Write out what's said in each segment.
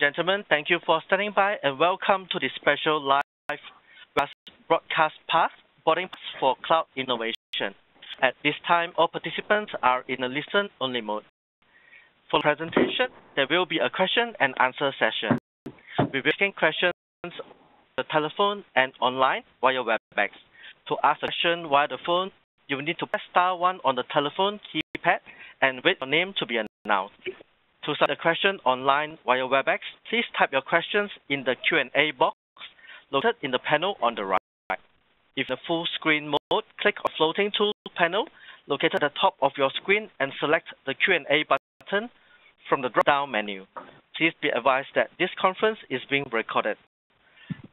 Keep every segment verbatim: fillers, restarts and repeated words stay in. and gentlemen, thank you for standing by and welcome to the special live broadcast path boarding pass for cloud innovation. At this time, all participants are in a listen-only mode. For the presentation, there will be a question and answer session. We will take questions on the telephone and online via WebEx. To ask a question via the phone, you will need to press star one on the telephone keypad and wait for your name to be announced. To submit a question online via WebEx, please type your questions in the Q and A box located in the panel on the right. If in the full screen mode, click on floating tool panel located at the top of your screen and select the Q and A button from the drop-down menu. Please be advised that this conference is being recorded.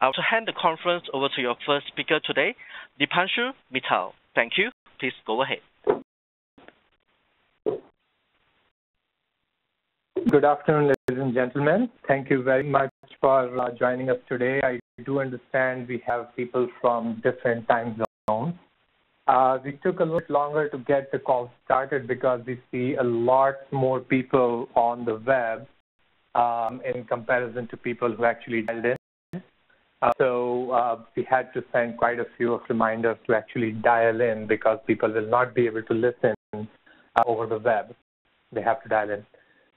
I will hand the conference over to your first speaker today, Deepanshu Mittal. Thank you. Please go ahead. Good afternoon, ladies and gentlemen. Thank you very much for uh, joining us today. I do understand we have people from different time zones. Uh, we took a little longer to get the call started because we see a lot more people on the web um, in comparison to people who actually dialed in. Uh, so uh, we had to send quite a few of reminders to actually dial in because people will not be able to listen uh, over the web. They have to dial in.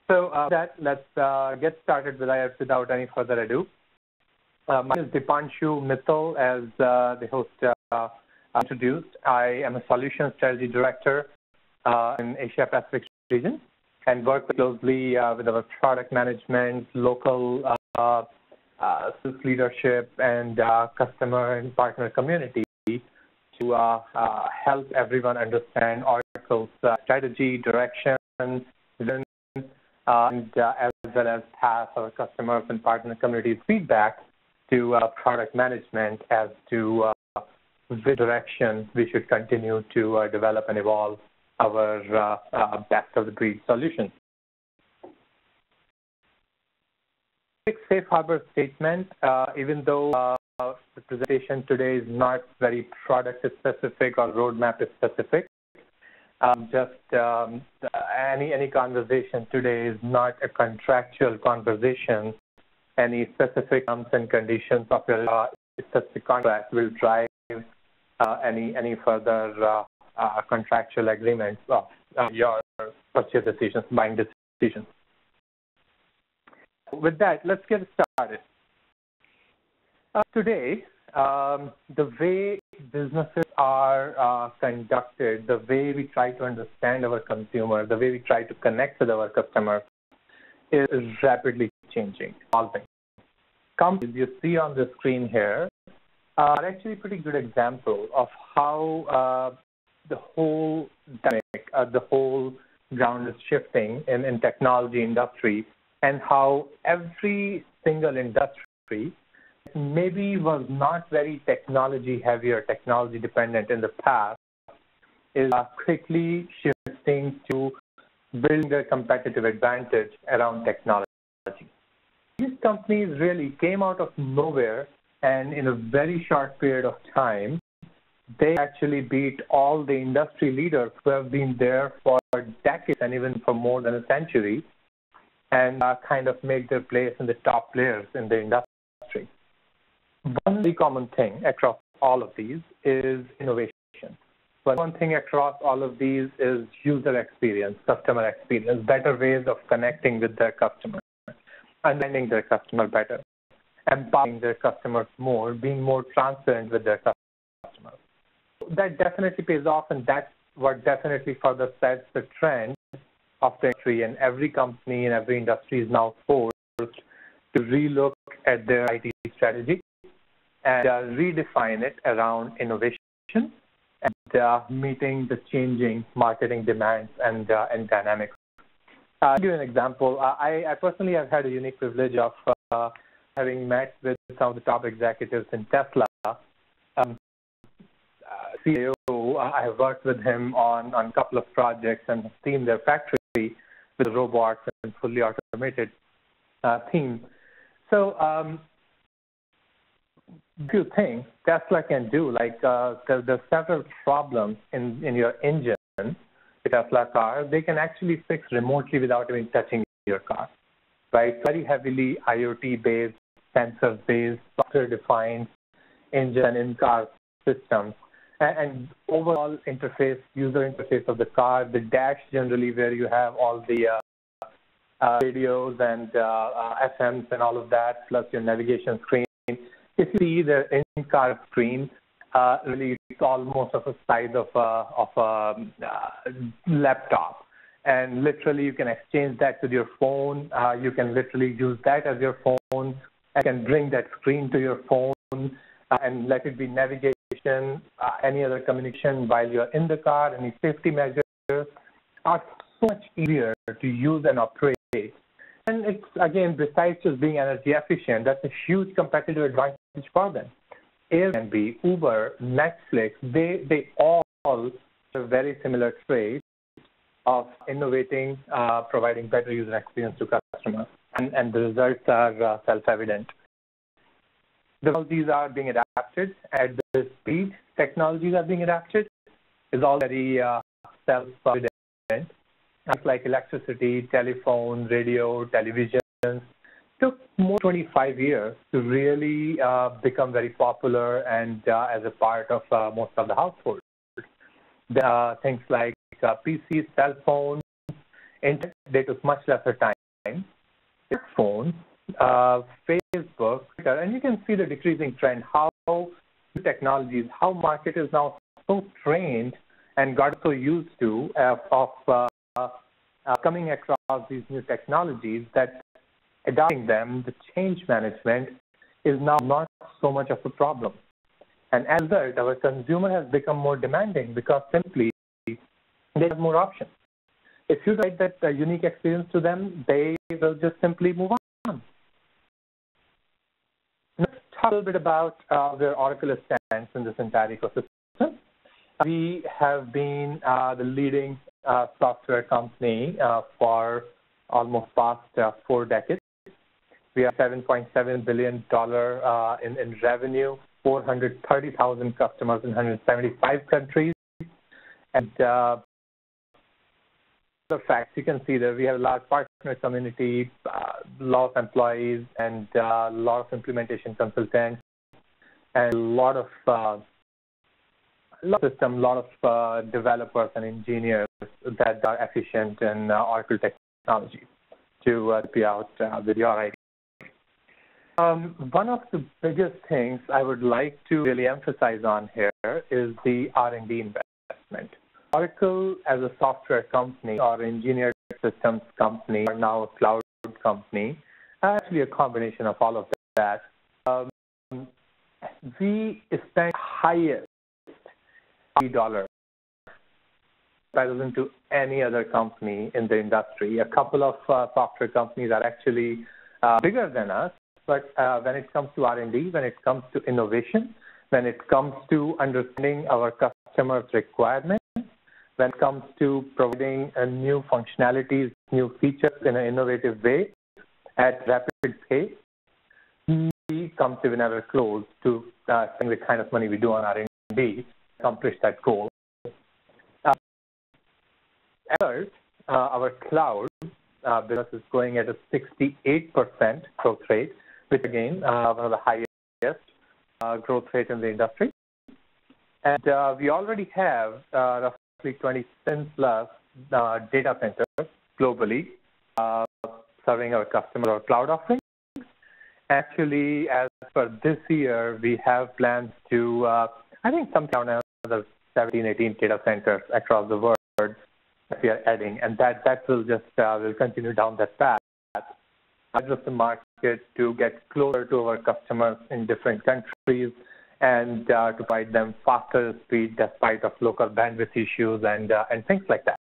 So uh, that, let's uh, get started without, without any further ado. Uh, my name is Deepanshu Mittal, as uh, the host uh, introduced. I am a Solution Strategy Director uh, in Asia Pacific region and work closely uh, with our product management, local uh, uh, leadership, and uh, customer and partner community to uh, uh, help everyone understand Oracle's uh, strategy, direction, vision, Uh, and uh, as well as pass our customers and partner community's feedback to uh, product management as to uh, which direction we should continue to uh, develop and evolve our uh, uh, best-of-the-breed solutions. Quick safe harbor statement, uh, even though uh, the presentation today is not very product-specific or roadmap-specific, Um, just um, any any conversation today is not a contractual conversation. Any specific terms and conditions of your uh, specific contract will drive uh, any any further uh, uh, contractual agreements of uh, your purchase decisions, buying decisions. With that, let's get started. Uh, today, Um, the way businesses are uh, conducted, the way we try to understand our consumer, the way we try to connect with our customer is rapidly changing, evolving. Companies you see on the screen here are actually a pretty good example of how uh, the whole dynamic, uh, the whole ground is shifting in, in technology industry, and how every single industry maybe was not very technology heavy or technology dependent in the past is uh, quickly shifting to building their competitive advantage around technology. These companies really came out of nowhere, and in a very short period of time, they actually beat all the industry leaders who have been there for decades and even for more than a century, and uh, kind of make their place in the top players in the industry. One really common thing across all of these is innovation. One thing across all of these is user experience, customer experience, better ways of connecting with their customer, understanding their customer better, empowering their customers more, being more transparent with their customers. That definitely pays off, and that's what definitely further sets the trend of the industry, and every company in every industry is now forced to relook at their I T strategy and uh, redefine it around innovation and uh, meeting the changing marketing demands and uh, and dynamics. Uh, I'll give you an example. Uh, I, I personally have had a unique privilege of uh, having met with some of the top executives in Tesla. Um, uh, C E O, I have worked with him on, on a couple of projects and have seen their factory with robots and fully automated uh, theme. So, um, few things Tesla can do, like uh, there, there are several problems in, in your engine, the Tesla car, they can actually fix remotely without even touching your car. right? Very heavily IoT-based, sensor-based, software-defined engine in car systems. And overall interface, user interface of the car, the dash generally where you have all the uh, uh, radios and uh, F Ms and all of that, plus your navigation screen. If you see the in-car screen, uh, really it's almost of a size of a, of a uh, laptop. And literally you can exchange that with your phone. Uh, you can literally use that as your phone and can bring that screen to your phone uh, and let it be navigated. Uh, any other communication while you're in the car, any safety measures are so much easier to use and operate. And it's, again, besides just being energy efficient, that's a huge competitive advantage for them. Airbnb, Uber, Netflix, they, they all have very similar traits of innovating, uh, providing better user experience to customers. And, and the results are uh, self-evident. Technologies are being adapted at the speed. Technologies are being adapted is all very uh, self-evident. Things like electricity, telephone, radio, television took more than twenty-five years to really uh, become very popular and uh, as a part of uh, most of the households. The, uh, things like uh, P Cs, cell phones, internet, they took much lesser time. Smartphones. Uh, Facebook, Twitter, and you can see the decreasing trend, how technologies, how market is now so trained and got so used to uh, of uh, uh, coming across these new technologies that adopting them, the change management is now not so much of a problem. And as a result, our consumer has become more demanding because simply they have more options. If you write that uh, unique experience to them, they will just simply move on. A little bit about uh, where Oracle stands in this entire ecosystem. We have been uh, the leading uh, software company uh, for almost past uh, four decades. We are seven point seven billion dollars uh, in, in revenue, four hundred thirty thousand customers in one hundred seventy-five countries. And uh, the facts you can see that we have a large partner community, a uh, lot of employees, and a uh, lot of implementation consultants, and a lot of uh, lot of system, lot of uh, developers and engineers that are efficient in uh, Oracle technology to uh, be out uh, with your idea. Um, one of the biggest things I would like to really emphasize on here is the R and D investment. Oracle, as a software company or engineered systems company, or now a cloud company, actually a combination of all of that, um, we spend highest dollars in comparison to any other company in the industry. A couple of uh, software companies are actually uh, bigger than us, but uh, when it comes to R and D, when it comes to innovation, when it comes to understanding our customers' requirements, when it comes to providing uh, new functionalities, new features in an innovative way at rapid pace, we come to another close to uh, spending the kind of money we do on R and D to accomplish that goal. Uh, uh, our cloud uh, business is growing at a sixty-eight percent growth rate, which again, uh, one of the highest uh, growth rate in the industry. And uh, we already have uh, roughly twenty plus uh, data centers globally uh, serving our customer or cloud offerings. Actually, as for this year, we have plans to, uh, I think, something around another seventeen, eighteen data centers across the world that we are adding, and that, that will just uh, will continue down that path. Address the market to get closer to our customers in different countries, and uh, to provide them faster speed despite of local bandwidth issues and, uh, and things like that.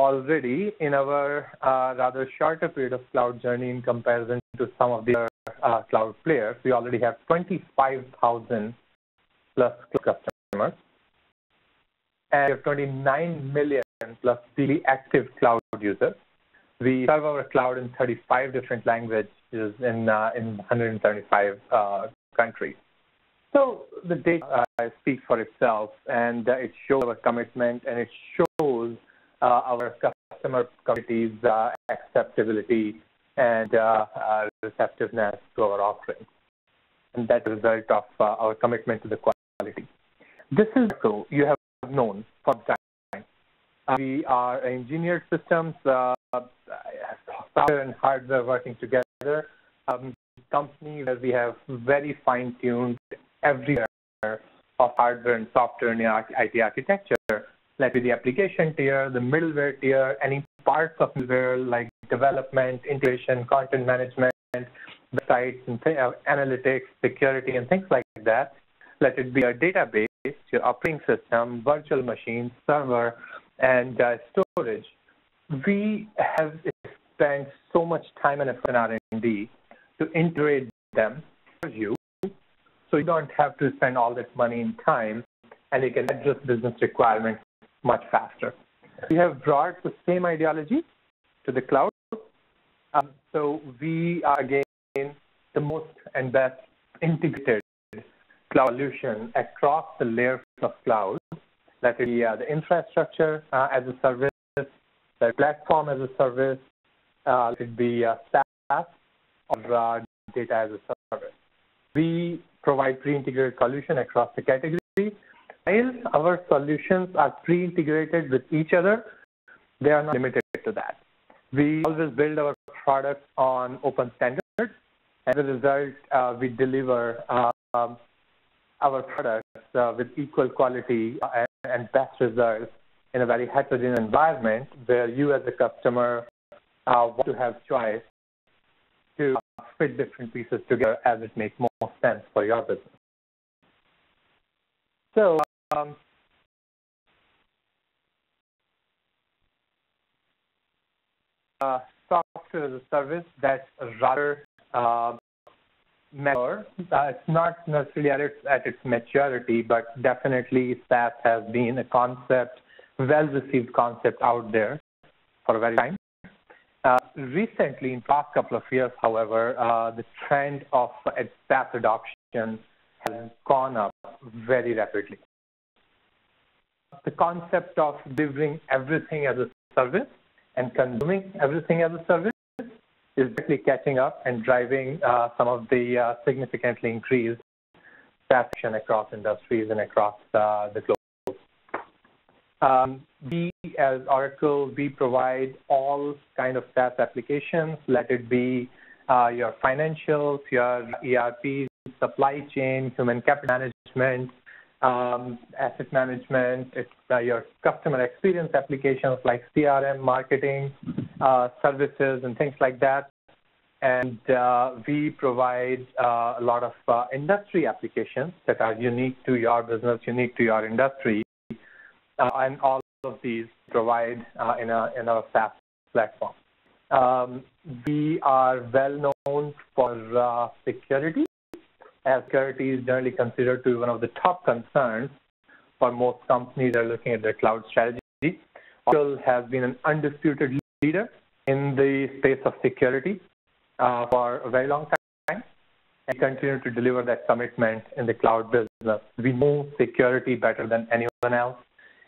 Already in our uh, rather shorter period of cloud journey in comparison to some of the other uh, cloud players, we already have twenty-five thousand plus customers, and we have twenty-nine million plus daily active cloud users. We serve our cloud in thirty-five different languages in uh, in one hundred seventy-five uh, countries. So the data uh, speaks for itself, and uh, it shows our commitment, and it shows uh, our customer community's uh, acceptability and uh, uh, receptiveness to our offering. And that result of uh, our commitment to the quality. This is so you have known for some time. Uh, we are engineered systems, uh, software and hardware working together. Um, company where we have very fine-tuned every layer of hardware and software in our I T architecture, like the application tier, the middleware tier, any parts of middleware like development, integration, content management, websites, and uh, analytics, security, and things like that. Let it be a database, your operating system, virtual machine, server, and uh, storage. We have spent so much time and effort in R and D to integrate them for you, so you don't have to spend all this money and time, and you can address business requirements much faster. We have brought the same ideology to the cloud. Um, so we are, again, the most and best integrated cloud solution across the layers of cloud, that is uh, the infrastructure uh, as a service, the platform as a service, uh, it could be uh, SaaS or uh, data as a service. We provide pre-integrated solution across the category. While our solutions are pre-integrated with each other, they are not limited to that. We always build our products on open standards. As a result, uh, we deliver uh, um, our products uh, with equal quality and, and best results in a very heterogeneous environment where you as a customer uh, want to have choice to fit different pieces together as it makes more sense for your business. So, um, uh, software as a service that's rather Uh, mature. Uh, it's not necessarily at its, at its maturity, but definitely SaaS has been a concept, well-received concept out there for a very time. Uh, recently, in the past couple of years, however, uh, the trend of uh, SaaS adoption has gone up very rapidly. The concept of delivering everything as a service and consuming everything as a service is quickly catching up and driving uh, some of the uh, significantly increased traction across industries and across uh, the globe. Um, we, as Oracle, we provide all kind of SaaS applications, let it be uh, your financials, your E R P, supply chain, human capital management, um, asset management, it's, uh, your customer experience applications like C R M, marketing, Uh, services and things like that, and uh, we provide uh, a lot of uh, industry applications that are unique to your business, unique to your industry, uh, and all of these provide uh, in, a, in our SaaS platform. Um, we are well known for uh, security, as security is generally considered to be one of the top concerns for most companies that are looking at their cloud strategy. Oracle has been an undisputed leader in the space of security uh, for a very long time, and continue to deliver that commitment in the cloud business. We know security better than anyone else,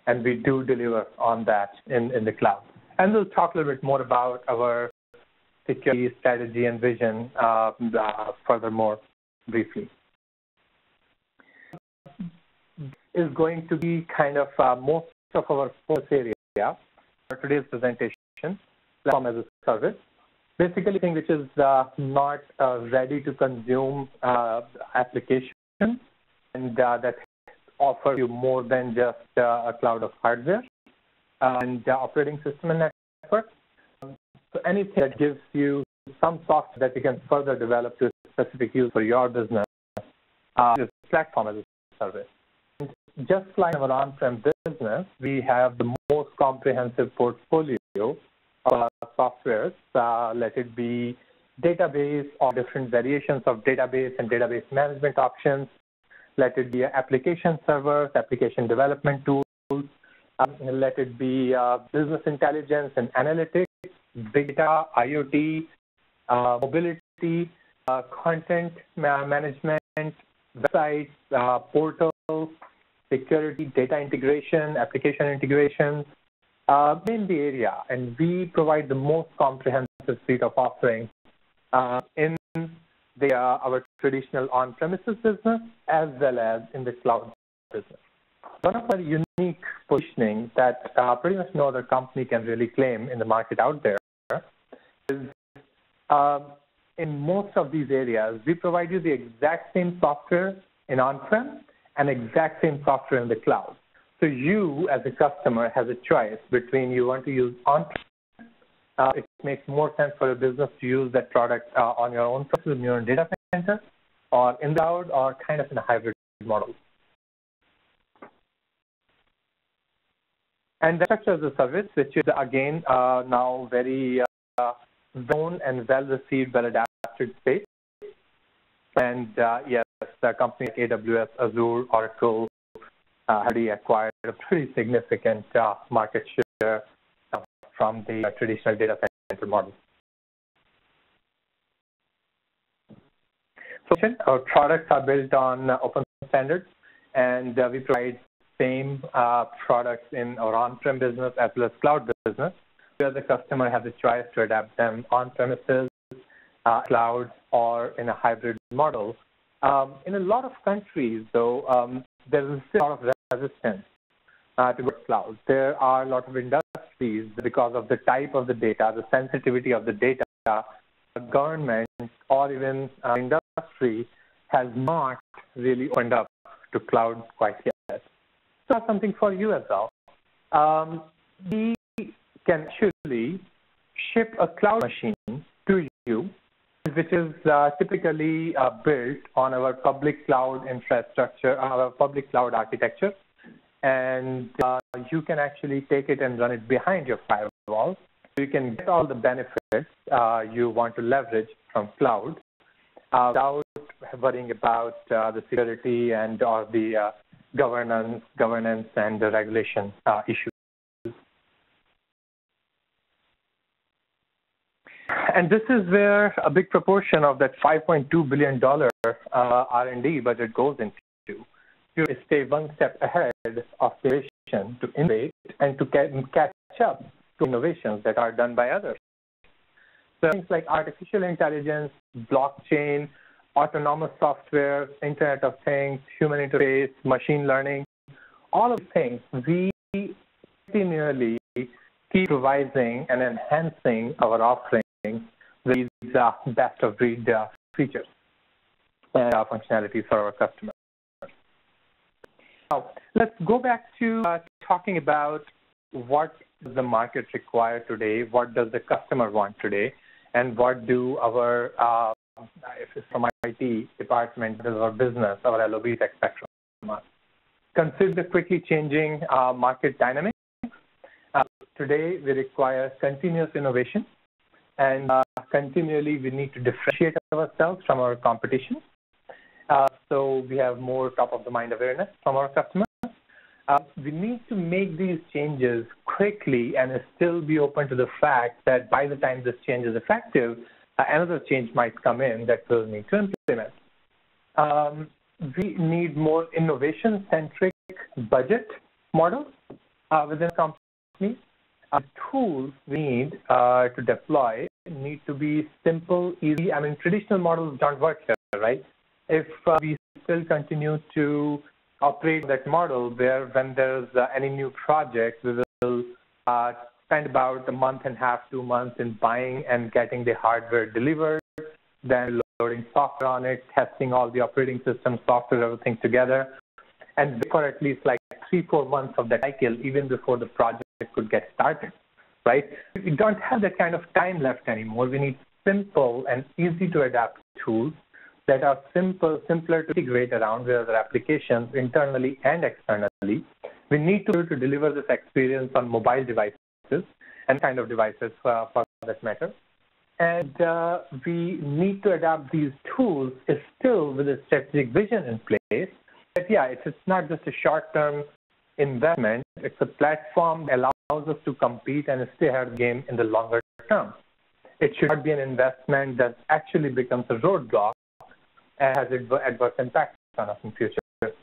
and we do deliver on that in, in the cloud. And we'll talk a little bit more about our security strategy and vision uh, uh, furthermore briefly. Is going to be kind of uh, most of our focus area for today's presentation. Platform as a service, basically anything which is uh, not uh, ready to consume uh, application, and uh, that offers you more than just uh, a cloud of hardware uh, and uh, operating system and network. Um, so anything that gives you some software that you can further develop to a specific use for your business uh, is platform as a service. And just like our on-prem business, we have the most comprehensive portfolio Uh, softwares, uh, let it be database or different variations of database and database management options, let it be application servers, application development tools, um, let it be uh, business intelligence and analytics, data, IoT, uh, mobility, uh, content management, websites, uh, portals, security, data integration, application integration, uh, in the area, and we provide the most comprehensive suite of offerings uh, in the, uh, our traditional on-premises business as well as in the cloud business. One of our unique positioning that uh, pretty much no other company can really claim in the market out there is uh, in most of these areas, we provide you the exact same software in on-prem and exact same software in the cloud. So you as a customer has a choice between you want to use on-prem, uh, it makes more sense for a business to use that product uh, on your own process, in your own data center, or in the cloud, or kind of in a hybrid model. And that structure as a service, which is again uh, now very uh, known and well-received, well-adapted space. And uh, yes, the company like A W S, Azure, Oracle uh, already acquired a pretty significant uh, market share from the uh, traditional data center model. So our products are built on uh, open standards, and uh, we provide same uh, products in our on-prem business as well as cloud business, where the customer has a choice to adapt them on-premises, uh, cloud, or in a hybrid model. Um, in a lot of countries, though, um, there is still a lot of resistance uh, to cloud. There are a lot of industries because of the type of the data, the sensitivity of the data, the government or even uh, industry has not really opened up to cloud quite yet. So something for you as well. Um, we can actually ship a cloud machine to you, which is uh, typically uh, built on our public cloud infrastructure, our public cloud architecture. And uh, you can actually take it and run it behind your firewall. So you can get all the benefits uh, you want to leverage from cloud uh, without worrying about uh, the security and or the uh, governance, governance and the regulation uh, issues. And this is where a big proportion of that five point two billion dollars uh, R and D budget goes into, to stay one step ahead of innovation, to innovate and to catch up to innovations that are done by others. So things like artificial intelligence, blockchain, autonomous software, Internet of Things, human interface, machine learning, all of these things, we continually keep revising and enhancing our offerings with these uh, best-of-breed uh, features and uh, functionalities for our customers. Now, let's go back to uh, talking about what does the market require today, what does the customer want today, and what do our, uh, if it's from I T department, our business, our L O B tech spectrum. Consider the quickly changing uh, market dynamics. Uh, today, we require continuous innovation. And uh, continually, we need to differentiate ourselves from our competition. Uh, so we have more top-of-the-mind awareness from our customers. Uh, we need to make these changes quickly and still be open to the fact that by the time this change is effective, uh, another change might come in that we'll need to implement. Um, we need more innovation-centric budget models uh, within companies. Uh, tools we need uh, to deploy need to be simple, easy. I mean, traditional models don't work here, right? If uh, we still continue to operate that model where when there's uh, any new project, we will uh, spend about a month and a half, two months in buying and getting the hardware delivered, then loading software on it, testing all the operating system, software, everything together, and for at least like three, four months of that cycle, even before the project could get started, right? We don't have that kind of time left anymore. We need simple and easy to adapt tools that are simple, simpler to integrate around with other applications internally and externally. We need to, to deliver this experience on mobile devices and kind of devices uh, for that matter. And uh, we need to adapt these tools is still with a strategic vision in place. But yeah, it's, it's not just a short-term investment. It's a platform that allows us to compete and stay ahead of the game in the longer term. It should not be an investment that actually becomes a roadblock and has adverse impacts on us in the future.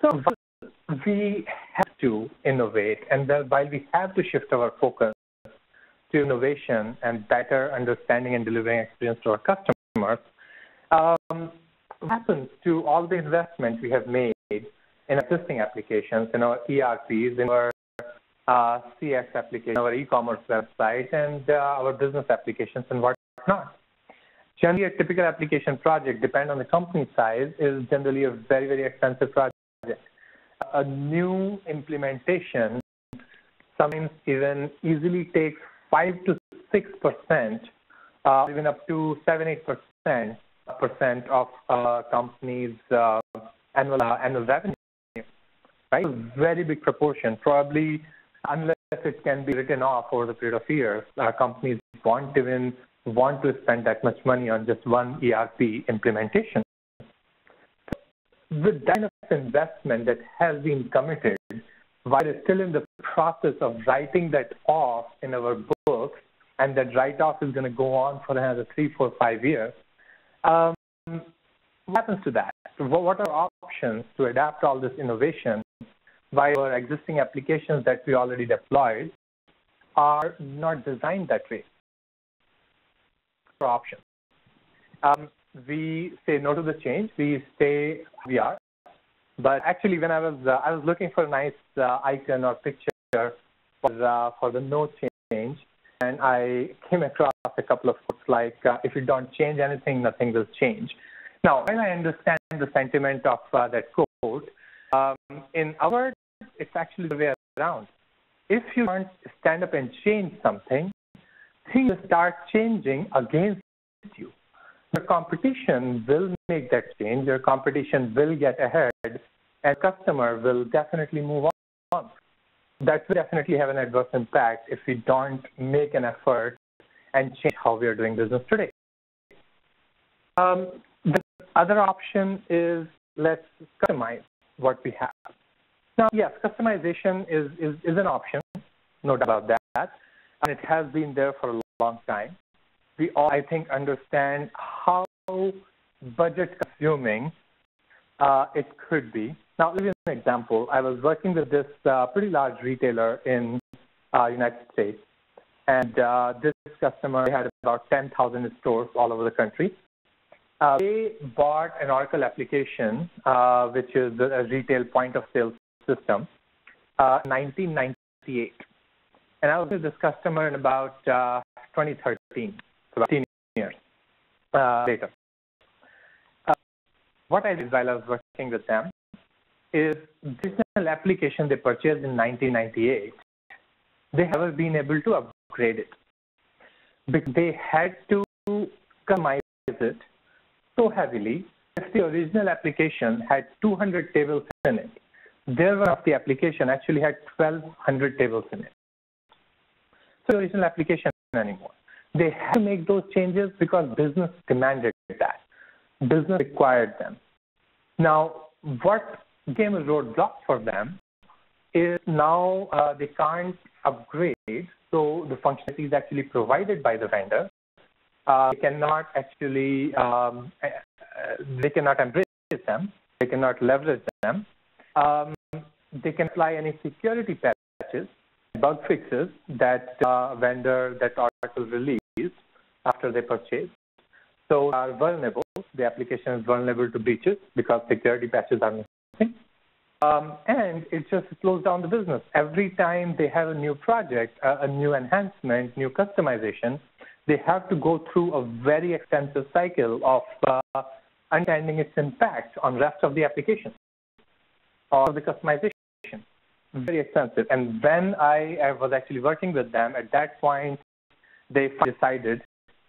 So we have to innovate, and that while we have to shift our focus to innovation and better understanding and delivering experience to our customers, um, what happens to all the investment we have made in existing applications, in our E R Ps, in our uh, C X applications, our e-commerce website, and uh, our business applications and whatnot? Generally, a typical application project, depending on the company size, is generally a very, very expensive project. A new implementation sometimes even easily takes five to six percent, uh, even up to seven, eight percent percent of uh, companies' uh, annual uh, annual revenue, right? A very big proportion, probably, unless it can be written off over the period of years. Uh, companies won't even want to spend that much money on just one E R P implementation. With that kind of investment that has been committed, while it's still in the process of writing that off in our books, and that write-off is going to go on for another three, four, five years, um, what happens to that? What are options to adapt all this innovation while our existing applications that we already deployed are not designed that way? For options. Um, we say no to the change. We stay we are. But actually, when I was uh, I was looking for a nice uh, icon or picture for, uh, for the no change, and I came across a couple of quotes like, uh, "If you don't change anything, nothing will change." Now, while I understand the sentiment of uh, that quote, um, in our words, it's actually the way around. If you want to stand up and change something, things start changing against you. Your competition will make that change. Your competition will get ahead, and customer will definitely move on. That will definitely have an adverse impact if we don't make an effort and change how we are doing business today. Um, the other option is let's customize what we have. Now, yes, customization is, is, is an option, no doubt about that. And it has been there for a long time. We all, I think, understand how budget-consuming uh, it could be. Now, I'll give you an example. I was working with this uh, pretty large retailer in the uh, United States, and uh, this customer had about ten thousand stores all over the country. Uh, they bought an Oracle application, uh, which is a retail point-of-sale system, uh, nineteen ninety-eight. And I was with this customer in about uh, twenty thirteen, so about fifteen years uh, later. Uh, what I did while I was working with them is this application they purchased in nineteen ninety-eight, they haven't been able to upgrade it because they had to customize it so heavily. If the original application had two hundred tables in it, their one of the application actually had twelve hundred tables in it. The original application anymore. They had to make those changes because business demanded that. Business required them. Now, what became a roadblock for them is now uh, they can't upgrade, so the functionality is actually provided by the vendor. Uh, they cannot actually, um, they cannot embrace them. They cannot leverage them. Um, they can apply any security patches, bug fixes that uh, vendor, that Oracle released after they purchase. So they are vulnerable. The application is vulnerable to breaches because security patches are missing. Um, and it just slows down the business. Every time they have a new project, uh, a new enhancement, new customization, they have to go through a very extensive cycle of uh, understanding its impact on the rest of the application or the customization. Very expensive. And when I, I was actually working with them, at that point, they decided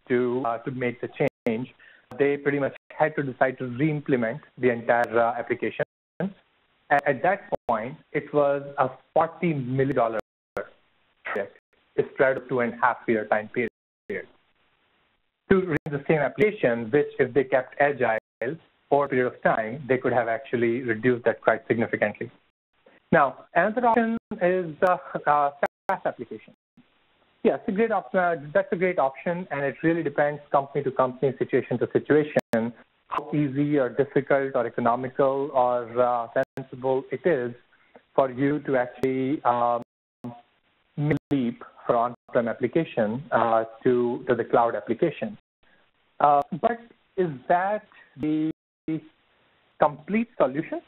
to uh, to make the change. They pretty much had to decide to re-implement the entire uh, application. And at that point, it was a forty million dollars project spread over two and a half year time period. To read the same application, which if they kept agile for a period of time, they could have actually reduced that quite significantly. Now, another option is uh, uh, SaaS application. Yeah, it's a great option. Uh, that's a great option, and it really depends company to company, situation to situation, how easy or difficult or economical or uh, sensible it is for you to actually um, make a leap from on-prem application uh, to, to the cloud application. Uh, but is that the complete solution?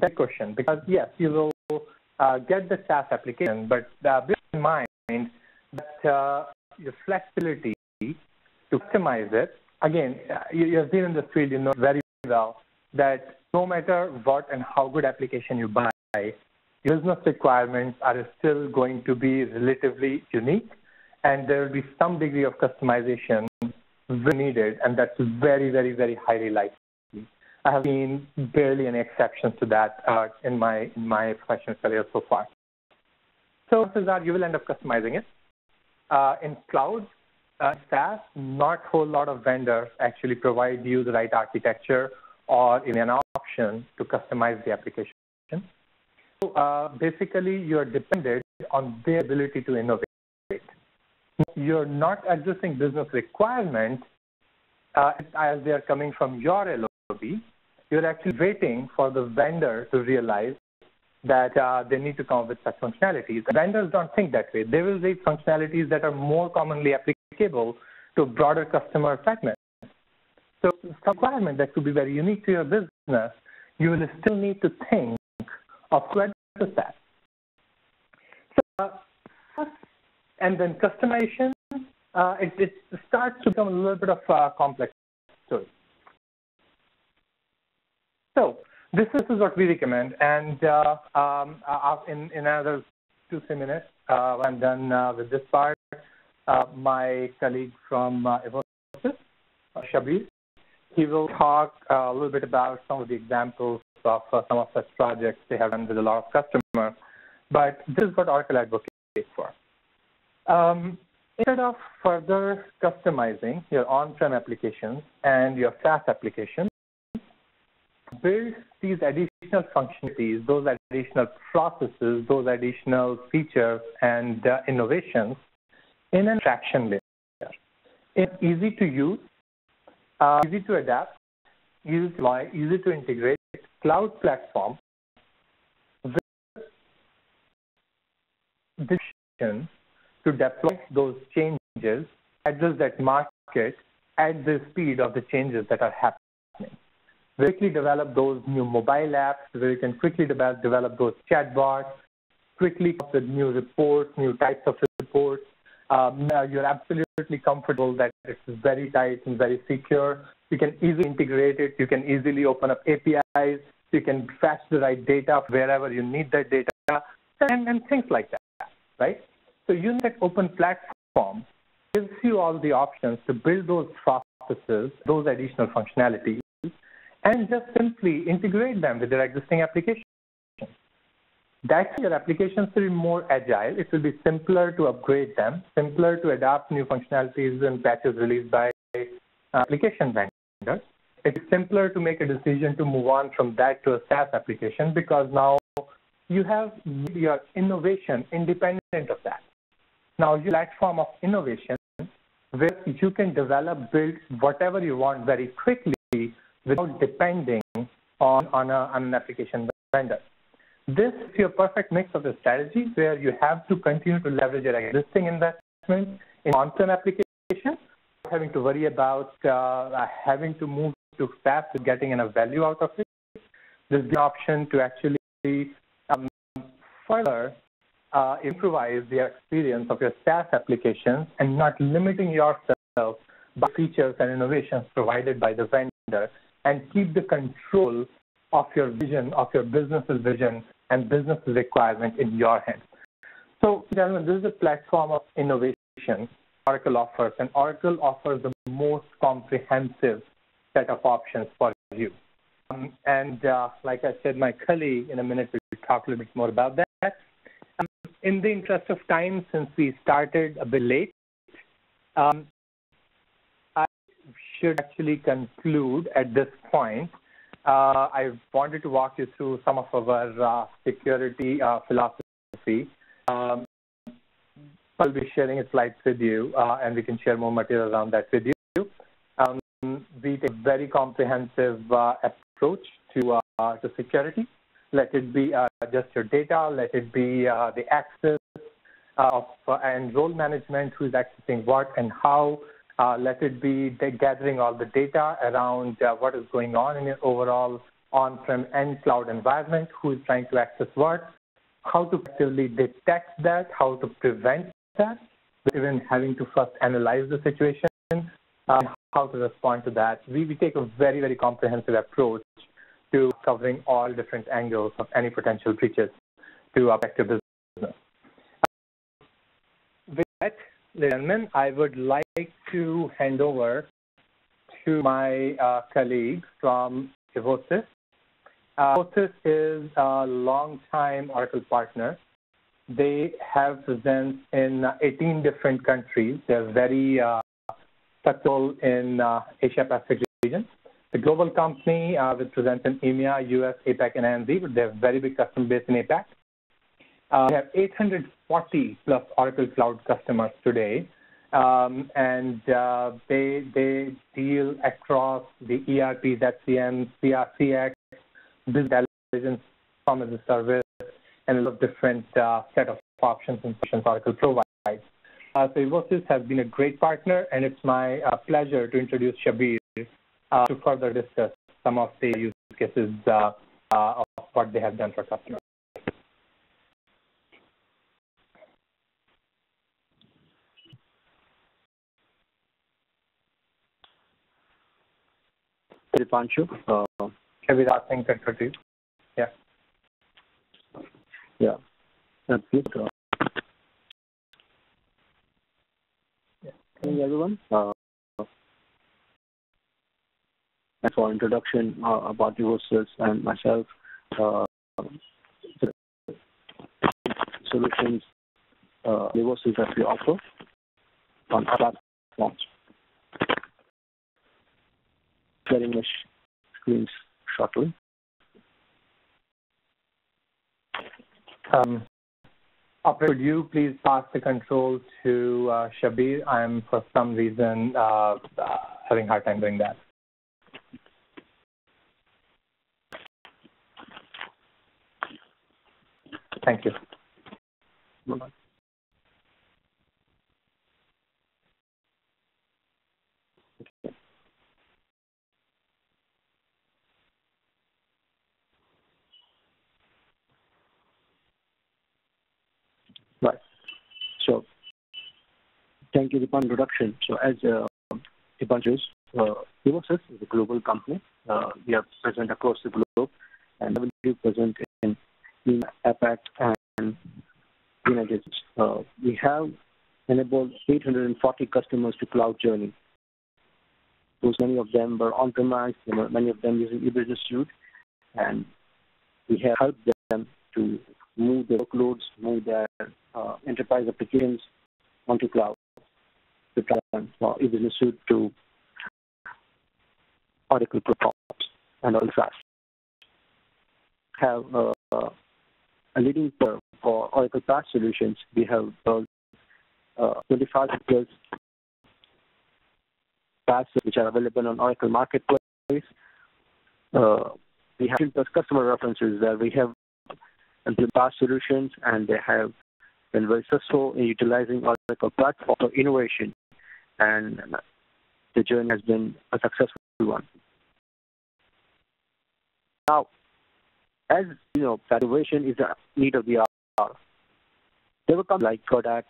That question, because yes, you will uh, get the SaaS application, but uh, bear in mind that uh, your flexibility to customize it, again, you, you've been in this field, you know very well that no matter what and how good application you buy, your business requirements are still going to be relatively unique, and there will be some degree of customization needed, and that's very, very, very highly likely. I have seen barely any exceptions to that uh, in my in my professional career so far. So you will end up customizing it. Uh, in cloud, uh, SaaS, not a whole lot of vendors actually provide you the right architecture or in an option to customize the application. So uh, basically, you're dependent on their ability to innovate. You're not addressing business requirements uh, as they are coming from your L O B. You're actually waiting for the vendor to realize that uh, they need to come up with such functionalities. The vendors don't think that way. They will wait functionalities that are more commonly applicable to a broader customer segment. So it's a requirement that could be very unique to your business. You will still need to think of who addresses that. So, uh, and then customization, uh, it, it starts to become a little bit of a complex story. So this is what we recommend, and uh, um, in, in another two, three minutes, uh, when I'm done uh, with this part, uh, my colleague from uh, Evosys, uh, Shabir, he will talk uh, a little bit about some of the examples of uh, some of such projects they have done with a lot of customers, but this is what Oracle advocates for. Um, instead of further customizing your on-prem applications and your SaaS applications, build these additional functionalities, those additional processes, those additional features and uh, innovations in an abstraction layer. It's easy to use, uh, easy to adapt, easy to deploy, easy to integrate cloud platform with decision to deploy those changes, address that market at the speed of the changes that are happening. Quickly develop those new mobile apps where you can quickly develop, develop those chatbots, quickly come up with new reports, new types of reports. Um, you're absolutely comfortable that it's very tight and very secure. You can easily integrate it. You can easily open up A P Is. You can fetch the right data wherever you need that data, and, and things like that, right? So using that open platform gives you all the options to build those processes, those additional functionalities, and just simply integrate them with their existing applications. That's your applications will be more agile. It will be simpler to upgrade them, simpler to adapt new functionalities and patches released by uh, application vendors. It's simpler to make a decision to move on from that to a SaaS application because now you have your innovation independent of that. Now your platform of innovation where you can develop, build whatever you want very quickly without depending on, on, a, on an application vendor. This is your perfect mix of the strategy where you have to continue to leverage your existing investment in on-prem applications, having to worry about uh, having to move to SaaS and getting enough value out of it. There's the option to actually um, further uh, improvise the experience of your SaaS applications and not limiting yourself by features and innovations provided by the vendor, and keep the control of your vision, of your business's vision and business requirement in your hands. So, gentlemen, this is a platform of innovation Oracle offers, and Oracle offers the most comprehensive set of options for you. Um, and uh, like I said, my colleague, in a minute, we'll talk a little bit more about that. Um, in the interest of time, since we started a bit late, um, should actually conclude at this point. Uh, I wanted to walk you through some of our uh, security uh, philosophy. Um, I'll be sharing slides with you, uh, and we can share more material around that with you. Um, we take a very comprehensive uh, approach to, uh, to security. let it be uh, just your data, let it be uh, the access of, uh, and role management, who's accessing what and how, uh, let it be the gathering all the data around uh, what is going on in your overall on-prem and cloud environment, who is trying to access what, how to actively detect that, how to prevent that, even having to first analyze the situation, uh, how to respond to that. We, we take a very, very comprehensive approach to covering all different angles of any potential breaches to affect your business. With that, ladies and gentlemen, I would like to hand over to my uh, colleague from Evosys. Uh, Evosys is a long-time Oracle partner. They have presence in eighteen different countries. They're very uh, successful in uh, Asia-Pacific region. The global company uh, with presence in EMEA, U S, APAC, and A N Z, but they have very big customer base in APAC. Uh, they have eight hundred forty plus Oracle Cloud customers today, um, and uh, they they deal across the E R P, H C M, C R M, business intelligence, from as a service, and a lot of different uh, set of options and solutions Oracle provides. Uh, so Evosys has been a great partner, and it's my uh, pleasure to introduce Shabir uh, to further discuss some of the use cases uh, uh, of what they have done for customers. Deepanshu, uh, Shabir, I think that's for you. Yeah. Yeah, that's it. Uh, yeah. Hey everyone, uh, and for introduction uh, about Evosys and myself, uh, solutions uh, Evosys that we offer on our platform. Sharing my screens shortly. Um, Operator, would you please pass the control to uh, Shabir? I am, for some reason, uh, uh, having a hard time doing that. Thank you. Bye-bye. Right. So, thank you, Deepan, introduction. So, as uh, Deepan says, uh, Evosys is a global company. Uh, we are present across the globe, and we are present in, in APAC and United States. Uh, we have enabled eight hundred forty customers to cloud journey. So many of them were on-premise, many of them using eBusiness Suite, and we have helped them to move their workloads, move their uh, enterprise applications onto cloud, to transform or eBusiness Suite to Oracle Cloud and all SaaS. Have uh, a leading firm for Oracle PaaS solutions. We have uh, twenty-five plus PaaS which are available on Oracle Marketplace. Uh, we have plus customer references there. We have and the PaaS solutions, and they have been very successful in utilizing Oracle platform for innovation, and the journey has been a successful one. Now, as you know, innovation is a need of the hour. There were companies like Kodak,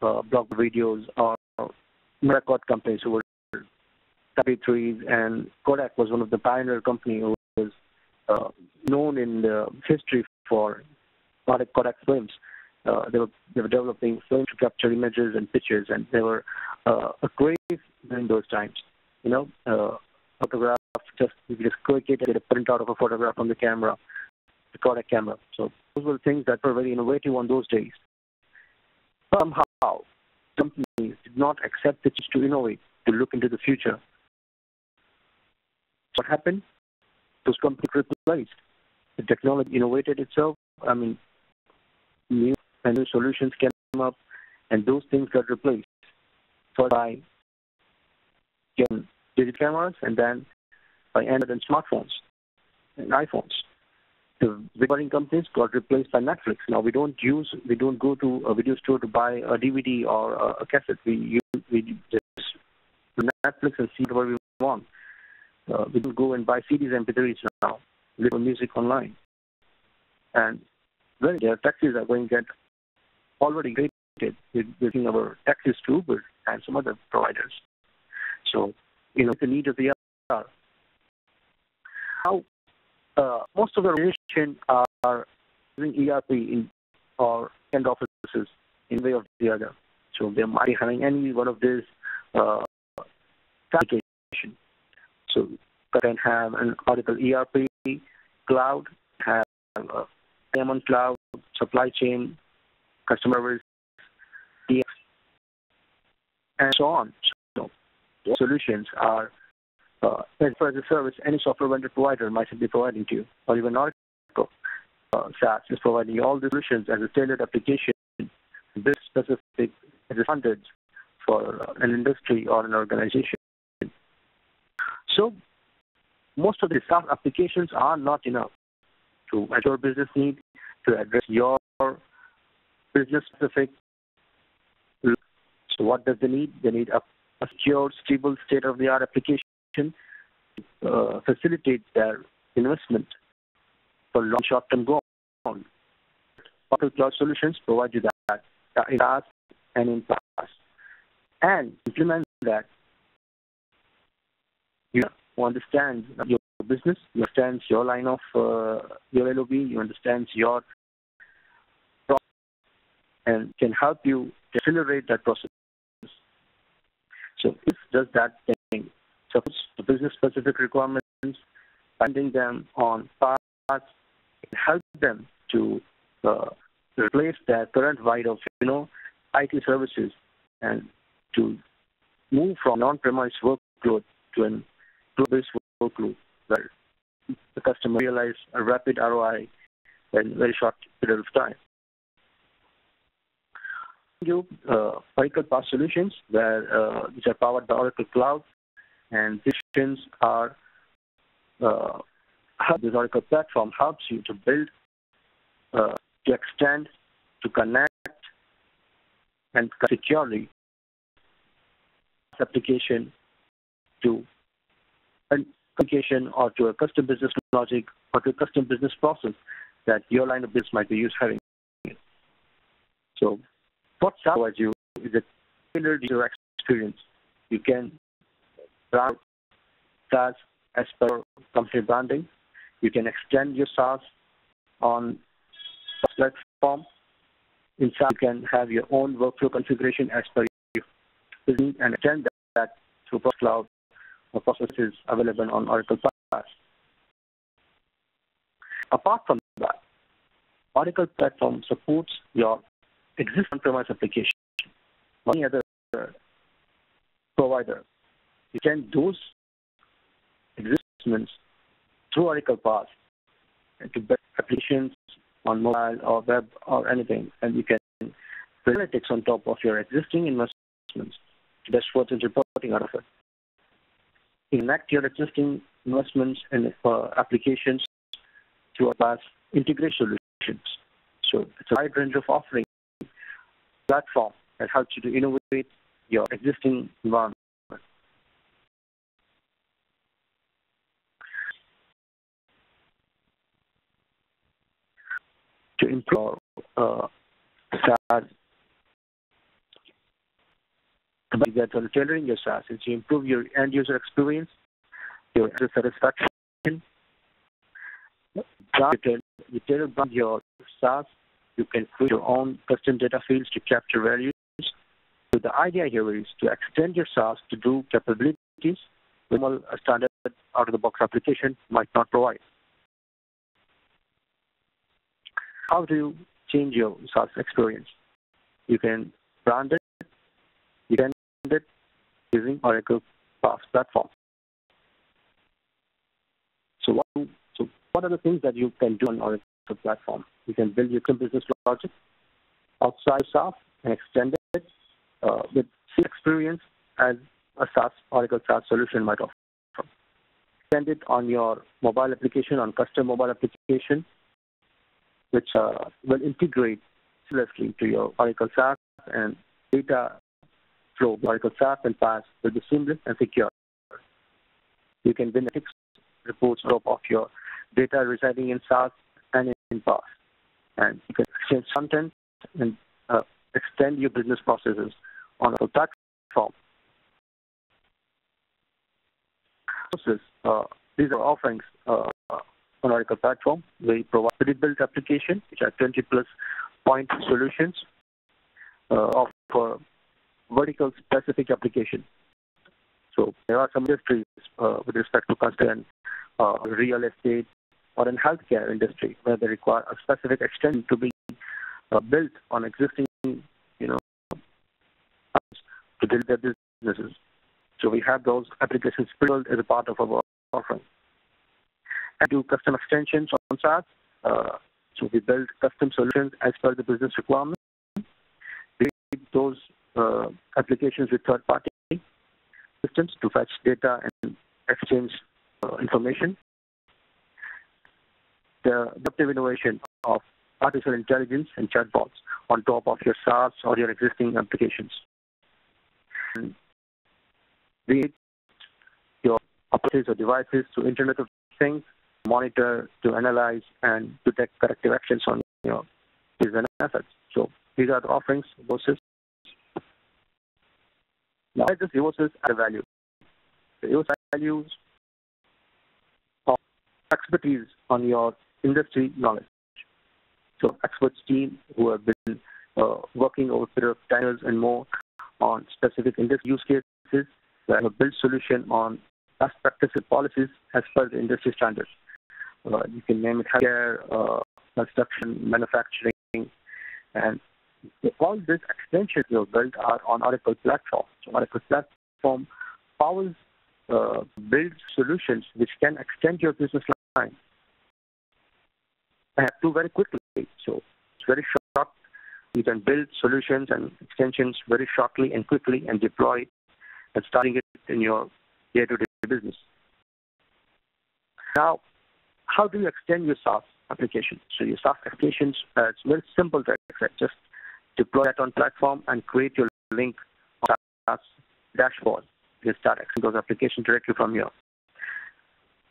uh, blog videos, or record companies who were W threes, and Kodak was one of the pioneer companies who was uh, known in the history for Kodak, Kodak films. Uh, they, were, they were developing films to capture images and pictures, and they were uh, a craze during those times. You know, uh, photograph, just, you just click it and get a printout of a photograph on the camera, the Kodak camera. So those were things that were very innovative on those days. Somehow, companies did not accept the chance to innovate, to look into the future. What happened? Those companies replaced. The technology innovated itself. I mean, new and new solutions came up, and those things got replaced. First by digital cameras, and then by Android and smartphones and iPhones. the recording companies got replaced by Netflix. Now we don't use, we don't go to a video store to buy a D V D or a, a cassette. We use we just Netflix and see what we want. Uh, we don't go and buy C Ds and M P threes now. We do music online, and well, their taxis are going to get already rated with, with our taxis to Uber and some other providers. So you know the need of the hour. How uh, most of the organizations are using E R P in or end offices in way of the other. So they might be having any one of these uh, applications. So you can have an Oracle E R P cloud, have a Diamond cloud, supply chain, customer risk, D X, and so on. So solutions are uh, as far as the service any software vendor provider might be providing to you, or even Oracle uh, SaaS is providing you all the solutions as a tailored application, this specific as standards for an industry or an organization. So most of the SaaS applications are not enough to address your business need, to address your business-specific. So what does they need? They need a, a secure, stable, state-of-the-art application to uh, facilitate their investment for long, short-term goals. Oracle Cloud Solutions provide you that in SaaS and in PaaS, and implement that. You understand your business, you understand your line of uh, your L O B, you understand your process, and can help you accelerate that process. So it does that thing. Supports the business-specific requirements, finding them on paths, can help them to uh, replace their current wide of you know I T services and to move from non-premise workload to an cloud-based workload where the customer realize a rapid R O I in a very short period of time. You uh, Oracle PaaS solutions, where uh, which are powered by Oracle Cloud, and these solutions are uh, this Oracle platform helps you to build, uh, to extend, to connect, and securely application to an application or to a custom business logic or to a custom business process that your line of business might be used having. So what SaaS provides you is a tailored user experience. You can brand SaaS as per company branding. You can extend your SaaS on SaaS platform. In SaaS, you can have your own workflow configuration as per your business and extend that through PaaS Cloud processes available on Oracle PaaS. Apart from that, Oracle Platform supports your existing on-premise application. Any other provider, you can do those existence through Oracle PaaS to build applications on mobile or web or anything, and you can build analytics on top of your existing investments, dashboards and reporting out of it. Connect your existing investments and uh, applications to our integrate solutions. So it's a wide range of offering platform that helps you to innovate your existing environment. To improve uh, SaaS, that on tailoring your SaaS is to improve your end user experience, your user satisfaction. You tailor brand your SaaS. You can create your own custom data fields to capture values. So the idea here is to extend your SaaS to do capabilities which a standard out-of-the-box application might not provide. How do you change your SaaS experience? You can brand it. You can it using Oracle PaaS platform. So what, so what are the things that you can do on Oracle platform? You can build your business logic outside SaaS and extend it uh, with experience as a SaaS Oracle SaaS solution might offer. Extend it on your mobile application, on custom mobile application, which uh, will integrate seamlessly to your Oracle SaaS and data flow. Oracle SaaS and PaaS will be seamless and secure. You can win six reports of your data residing in SaaS and in PaaS. And you can exchange content and uh, extend your business processes on a platform. Uh, these are offerings uh, on Oracle platform. We provide built applications, which are twenty plus point solutions uh, for vertical specific application. So there are some industries uh, with respect to construction, uh, real estate, or in healthcare industry where they require a specific extension to be uh, built on existing, you know, to build their businesses. So we have those applications built as a part of our offering. And do custom extensions on SaaS. Uh, so we build custom solutions as per the business requirements. We keep those uh, applications with third-party systems to fetch data and exchange uh, information. The adaptive innovation of artificial intelligence and chatbots on top of your SaaS or your existing applications. And create your applications or devices to Internet of Things, monitor, to analyze, and to take corrective actions on your business assets. So these are the offerings, Evosys. Now, this Evosys add value. The Evosys values of expertise on your industry knowledge. So experts team who have been uh, working over a period of ten years and more on specific industry use cases, that have built solution on best practices and policies as per the industry standards. Uh, you can name it healthcare, uh, construction, manufacturing, and all these extensions you have built are on Oracle platform. So Oracle platform powers uh, build solutions which can extend your business line. I have to very quickly, so it's very short. You can build solutions and extensions very shortly and quickly and deploy and starting it in your day-to-day business. Now, how do you extend your SaaS application? So your SaaS applications, uh, it's very simple to accept. Just deploy that on platform and create your link on SaaS dashboard. You start accessing those applications directly from here.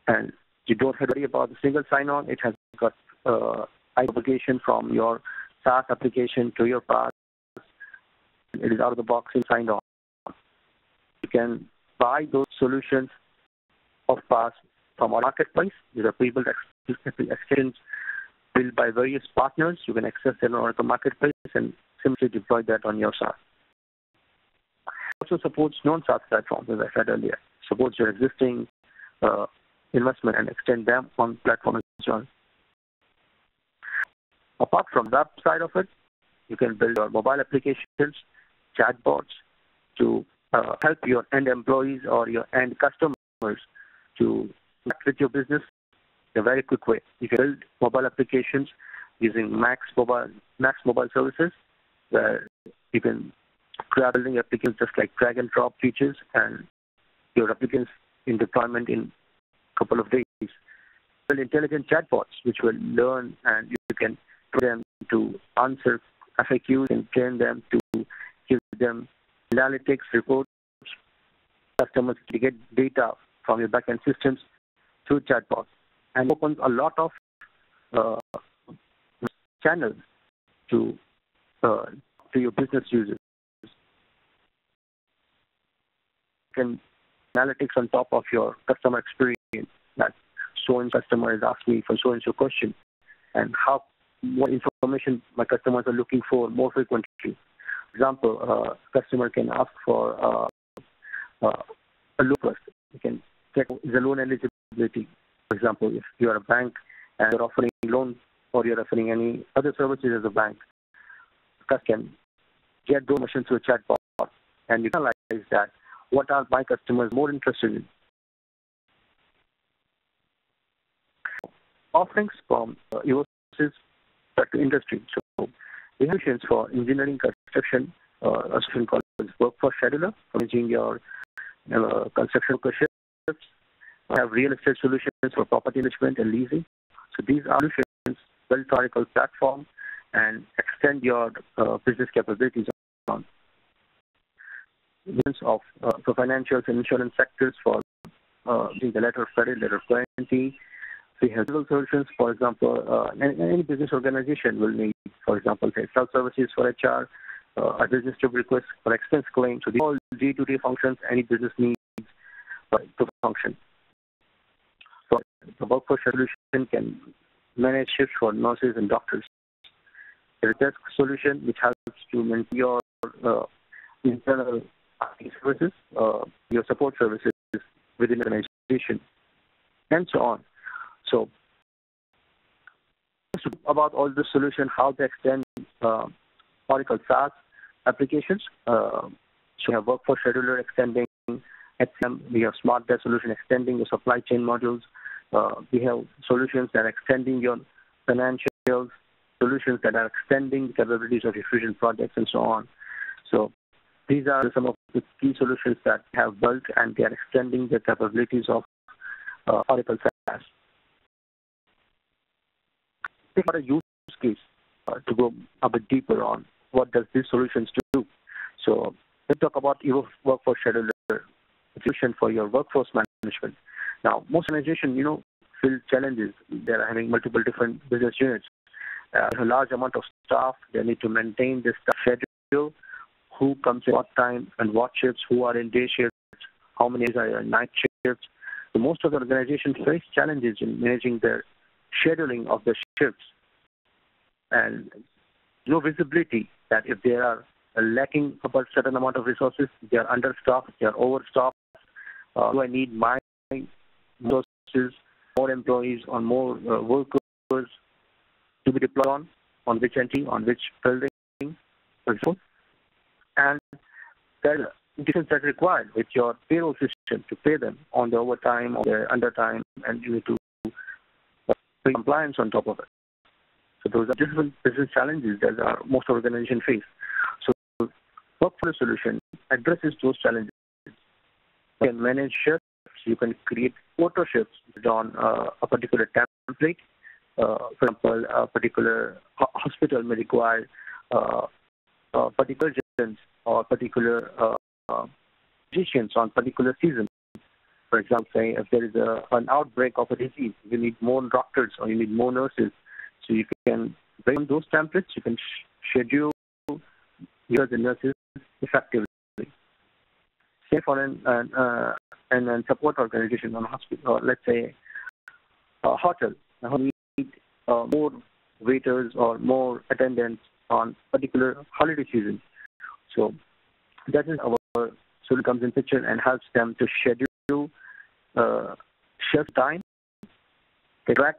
And you don't have to worry about the single sign-on. It has got uh, authentication from your SaaS application to your PaaS. It is out of the box and signed on. You can buy those solutions of PaaS from our marketplace. These are pre-built extensions built by various partners. You can access them on the marketplace and simply deploy that on your SaaS. It also supports non-SaaS platforms, as I said earlier. Supports your existing uh, investment and extend them on platform as well. Apart from that side of it, you can build your mobile applications, chatbots to Uh, help your end employees or your end customers to connect with your business in a very quick way. You can build mobile applications using Max Mobile Max Mobile Services, where you can grab building applications just like drag and drop features, and your applications in deployment in a couple of days. Build intelligent chatbots, which will learn, and you can train them to answer F A Qs and train them to give them analytics, reports, customers to get data from your backend systems through chatbots, and opens a lot of uh, channels to uh, to your business users. You can analytics on top of your customer experience, that so and so customer is asking me for so and so question, and how what information my customers are looking for more frequently. For example, a uh, customer can ask for uh, uh, a loan first. You can check the loan eligibility. For example, if you are a bank and you're offering loan or you're offering any other services as a bank, you can get those questions through a chatbot, and you can analyze that. What are my customers more interested in? Offerings from uh, Evosys back to industry. So, solutions for engineering construction, uh, a solution called Workforce Scheduler, managing your uh, construction workerships. We have real estate solutions for property management and leasing. So these are solutions built Oracle platform and extend your uh, business capabilities on of uh, the financials and insurance sectors for uh, the letter of credit, letter of guarantee. We have several solutions. For example, uh, any, any business organization will need, for example, self-services for H R, uh, a business to request for expense claim. So these all day-to-day functions any business needs uh, to function. So the workforce solution can manage shifts for nurses and doctors. The desk solution, which helps to maintain your uh, internal services, uh, your support services within an organization, and so on. So about all the solution, how they extend uh, Oracle SaaS applications. Uh, so we have workforce scheduler extending H C M. We have smart desk solution extending the supply chain modules. Uh, we have solutions that are extending your financials, solutions that are extending the capabilities of your Fusion projects, and so on. So these are some of the key solutions that we have built, and they are extending the capabilities of uh, Oracle SaaS. Think about a use case uh, to go a bit deeper on what does these solutions do. So let's talk about your workforce scheduler solution for your workforce management. Now, most organizations, you know, feel challenges. They are having multiple different business units. Uh, a large amount of staff. They need to maintain this staff schedule. Who comes at what time and what shifts? Who are in day shifts? How many days are in night shifts? So most of the organizations face challenges in managing their scheduling of the shifts, and no visibility that if they are lacking about a certain amount of resources, they are understaffed, they are overstaffed. Uh, do I need my resources, more employees, or more uh, workers to be deployed on, on which entity, on which building, for example? And there are decisions that are required with your payroll system to pay them on the overtime, on the undertime, and you need to compliance on top of it. So those are different business challenges that our most organizations face. So workforce solution addresses those challenges. You can manage shifts. You can create auto shifts on uh, a particular template. Uh, for example, a particular hospital may require uh, uh, particular surgeons or particular uh, uh, physicians on particular seasons. For example, say if there is a, an outbreak of a disease, you need more doctors or you need more nurses. So you can bring those templates, you can schedule your nurses effectively. Say for an, an, uh, an, an support organization on a hospital, or let's say a hotel, you need uh, more waiters or more attendants on particular holiday season. So that is our solution comes in picture and helps them to schedule Uh, shift time, they track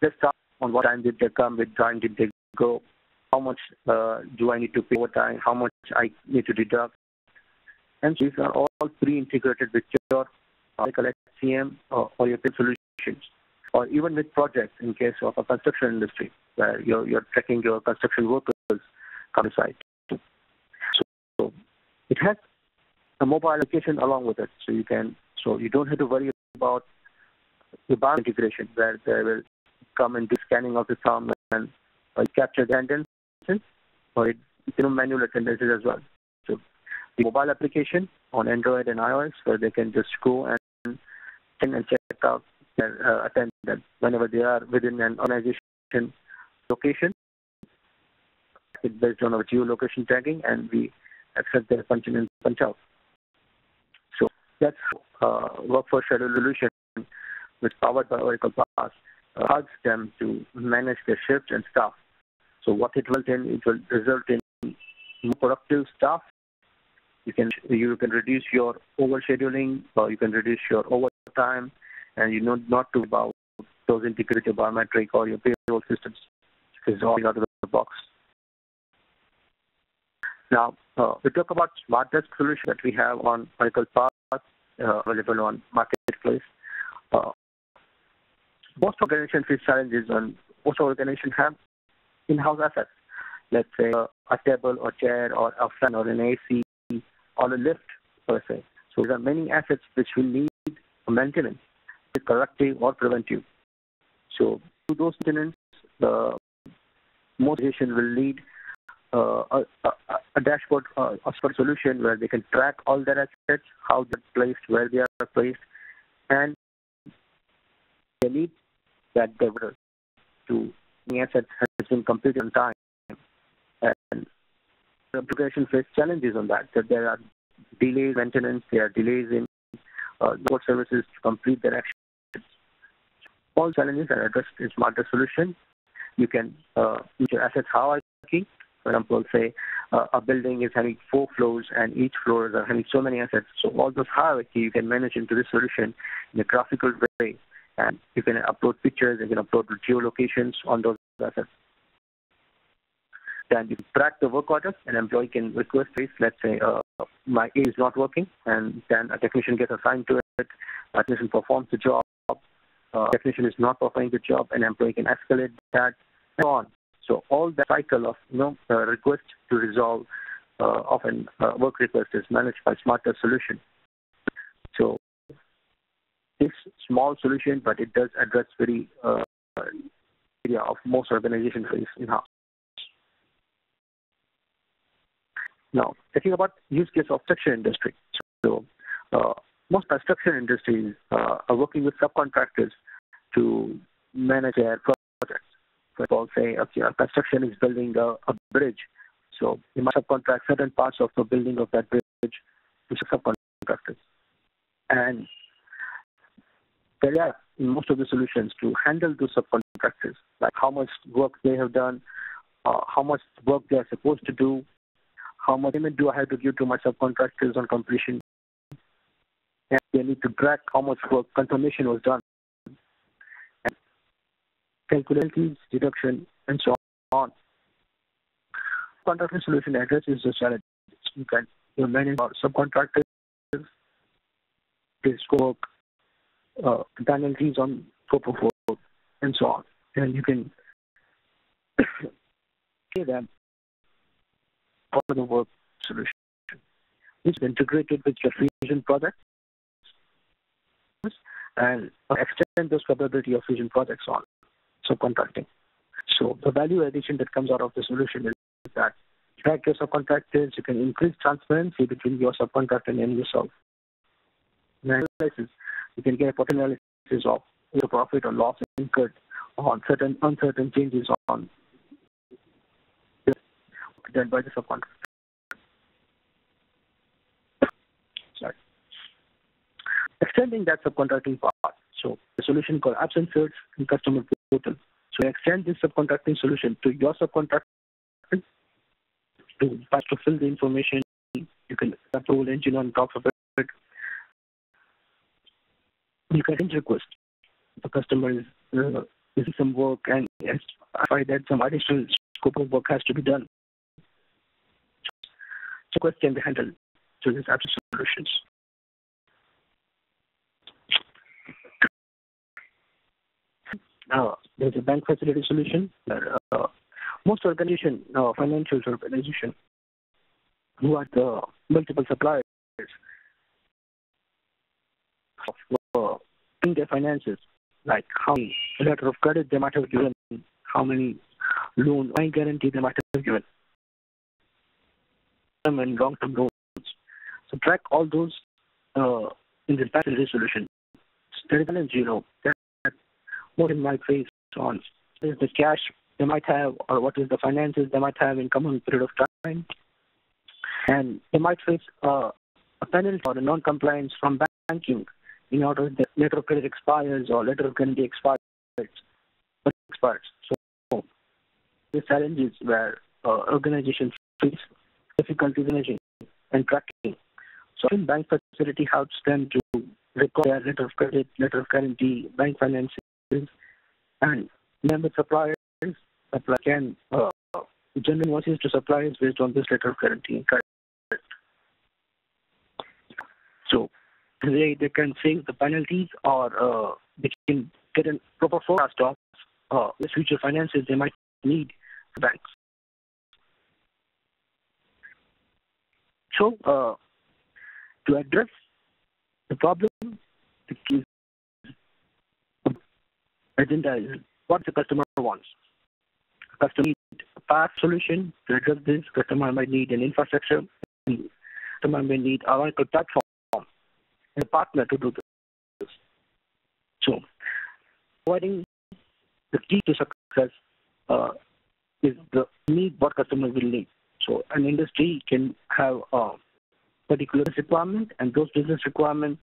the staff on what time did they come, which time did they go, how much uh, do I need to pay overtime, how much I need to deduct. And these are all pre-integrated with your Oracle H C M or, or your solutions, or even with projects in case of a construction industry where you're, you're tracking your construction workers come to site. So, so it has a mobile application along with it, so you can so you don't have to worry about the bar integration where they will come and do scanning of the thumb and uh, capture the attendances or it, you know, manual attendances as well. So the mobile application on Android and iOS where they can just go and and check out their uh, attendance whenever they are within an organization location. It's based on our geolocation tagging, and we accept their punch in and punch out. So that's uh, workforce schedule solution, which powered by Oracle PaaS, allows them to manage their shifts and staff. So what it will then it will result in more productive staff. You can you can reduce your over scheduling, or you can reduce your overtime, and you know not to about those integrated biometric or your payroll systems. It's all out of the box. Now, uh, we talk about smart desk solution that we have on Oracle PaaS, uh, available on Marketplace. Uh, most organizations face challenges, and most organizations have in-house assets. Let's say uh, a table or chair or a fan or an A C or a lift, per se. So there are many assets which will need maintenance, corrective or preventive. So through those maintenance, the most organizations will need uh, a, a, a dashboard, uh, a solution where they can track all their assets, how they're placed, where they are placed, and they need that governor to the assets has been completed on time. And the application face challenges on that, that there are delays in maintenance, there are delays in uh, support services to complete their actions. All challenges are addressed in smarter solution. You can uh, use your assets how are working. For example, say uh, a building is having four floors and each floor is having so many assets. So all those hierarchy you can manage into this solution in a graphical way. And you can upload pictures, you can upload geolocations on those assets. Then you can track the work orders. An employee can request this. Let's say uh, my A is not working, and then a technician gets assigned to it. A technician performs the job. Uh, technician is not performing the job, an employee can escalate that, and so on. So all the cycle of you know, uh, request to resolve uh, of an uh, work request is managed by smarter solution. So this small solution, but it does address very uh, area of most organizations in-house. Now, talking about use case of construction industry. So uh, most construction industries uh, are working with subcontractors to manage their projects. For example, say, okay, construction is building a, a bridge. So you might subcontract certain parts of the building of that bridge to subcontractors. And there are most of the solutions to handle those subcontractors, like how much work they have done, uh, how much work they are supposed to do, how much payment do I have to give to my subcontractors on completion. And they need to track how much work confirmation was done, and calculate deduction, and so on. Contractor solution addresses the challenges. You can you manage subcontractors, the scope, uh, penalties on four four four, and so on. And you can pay them for the work solution. It's integrated with your Fusion product, and extend those capability of Fusion projects on subcontracting. So the value addition that comes out of the solution is that you track your subcontractors, you can increase transparency between your subcontractor and yourself. Analysis, you can get a potential analysis of your profit or loss incurred on certain uncertain changes on done by the subcontractor. Sorry. Extending that subcontracting part. So the solution called absence search in customer portal. So extend this subcontracting solution to your subcontractor to, to fill the information. You can control engine on top of it. You can change request. The customer is uh, doing some work and yes, I find that some additional scope of work has to be done. So request can be handled through these absence solutions. Uh, there's a bank facility solution. Uh, most organization, uh, financial organization, who are the multiple suppliers of uh, their finances, like how many letter of credit they might have given, how many loan, I guarantee they might have given, and long-term loans. So track all those uh, in the bank facility solution. There is balance, you know. What in my face on is the cash they might have, or what is the finances they might have in common period of time, and they might face uh, a penalty or a non-compliance from banking in order that letter of credit expires or letter of guarantee expires. But expires. So the challenges where uh, organizations face difficulties managing and tracking. So in bank facility helps them to record their letter of credit, letter of guarantee, bank finances. And member suppliers supply can uh, generate invoices to suppliers based on this letter of guarantee. So they, they can save the penalties, or uh, they can get a proper forecast of uh, the future finances they might need for banks. So uh, to address the problem, the key agenda is what the customer wants. Customer need a PaaS solution to address this. Customer might need an infrastructure. Customer may need an Oracle platform and a partner to do this. So, providing the key to success uh, is the need what customer will need. So, an industry can have a particular requirement, and those business requirements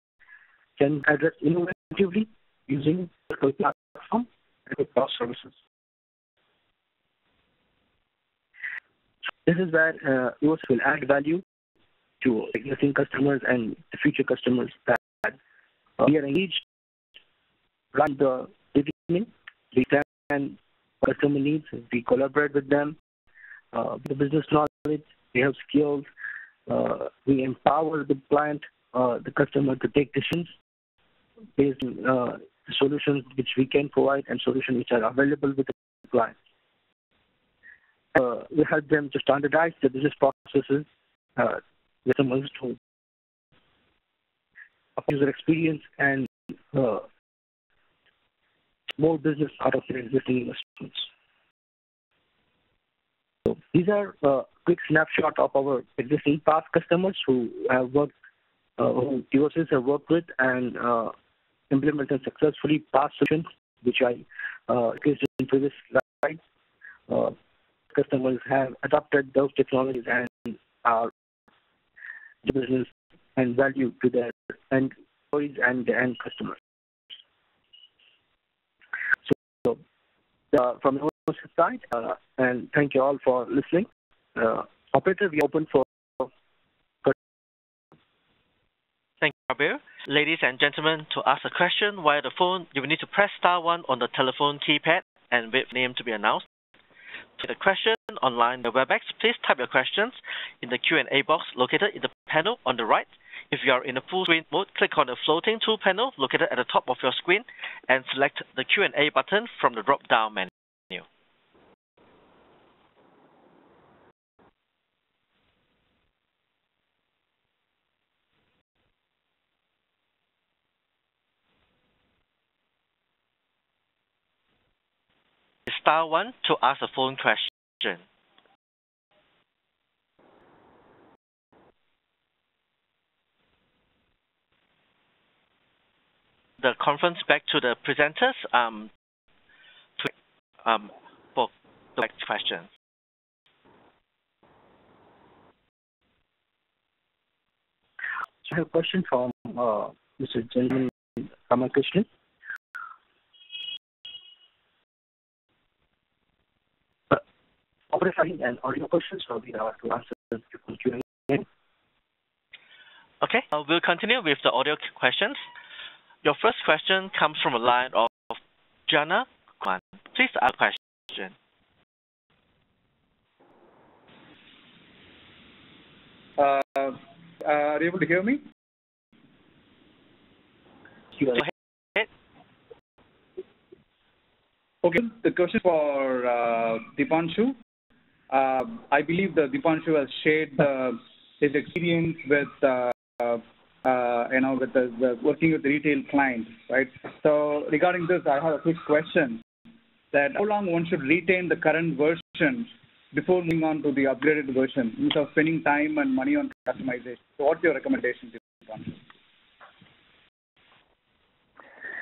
can address innovatively using the platform and PaaS services. So this is where uh, Evosys will add value to existing customers and the future customers that uh, we are engaged. Run the beginning, we understand customer needs, we collaborate with them, uh, the business knowledge, we have skills, uh, we empower the client, uh, the customer to take decisions based on uh, solutions which we can provide and solutions which are available with the client. Uh, we help them to standardize the business processes uh, with amongst whom user experience and uh, more business out of their existing investments. So these are a uh, quick snapshot of our existing PaaS customers who have worked, uh, who Evosys have worked with and uh, implemented successfully PaaS solutions, which I uh, used in previous slides. Uh, customers have adopted those technologies and are business and value to their end employees and the end customers. Uh, from the Evosys side, uh, and thank you all for listening. Uh, operator, we open for Thank you, Shabir. Ladies and gentlemen, to ask a question via the phone, you will need to press star one on the telephone keypad and wait for name to be announced. To the question online the WebEx, please type your questions in the Q and A box located in the panel on the right. If you are in a full screen mode, click on the floating tool panel located at the top of your screen and select the Q and A button from the drop-down menu. Star one to ask a phone question. The conference back to the presenters um, to, um, for the next question. So I have a question from uh, Mister Jensen Ramakrishnan. Uh, Operating and audio questions will be allowed to answer the Q and A. Okay, uh, we'll continue with the audio questions. Your first question comes from a line of Jana Kwan. Please ask a question. Uh, uh, are you able to hear me? Go ahead. Okay, the question for uh, Deepanshu. Uh, I believe that Deepanshu has shared uh, his experience with uh, Uh, you know, with the, the working with the retail clients, right? So regarding this, I have a quick question: that how long one should retain the current version before moving on to the upgraded version, instead of spending time and money on customization? So, what's your recommendation to you?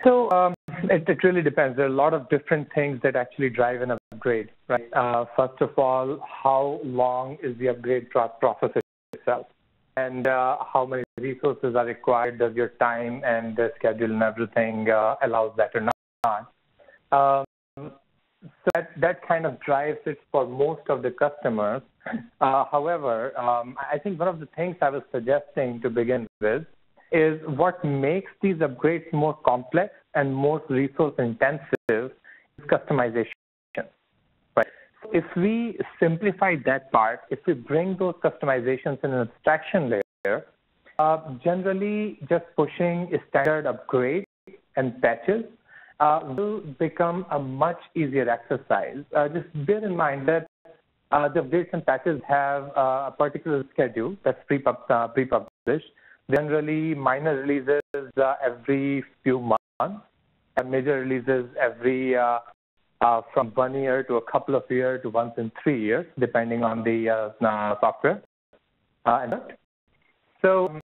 So um, it, it really depends. There are a lot of different things that actually drive an upgrade, right? Uh, first of all, how long is the upgrade process itself? And uh, how many resources are required? Does your time and the schedule and everything uh, allows that or not? Um, so that, that kind of drives it for most of the customers. Uh, however, um, I think one of the things I was suggesting to begin with is what makes these upgrades more complex and more resource intensive is customization. If we simplify that part, if we bring those customizations in an abstraction layer, uh, generally just pushing standard upgrades and patches uh, will become a much easier exercise. Uh, just bear in mind that uh, the updates and patches have uh, a particular schedule that's pre-pub- pre-published. Generally, minor releases uh, every few months, and major releases every uh, uh, from one year to a couple of years to once in three years, depending on the uh, uh, software. Uh, and so um,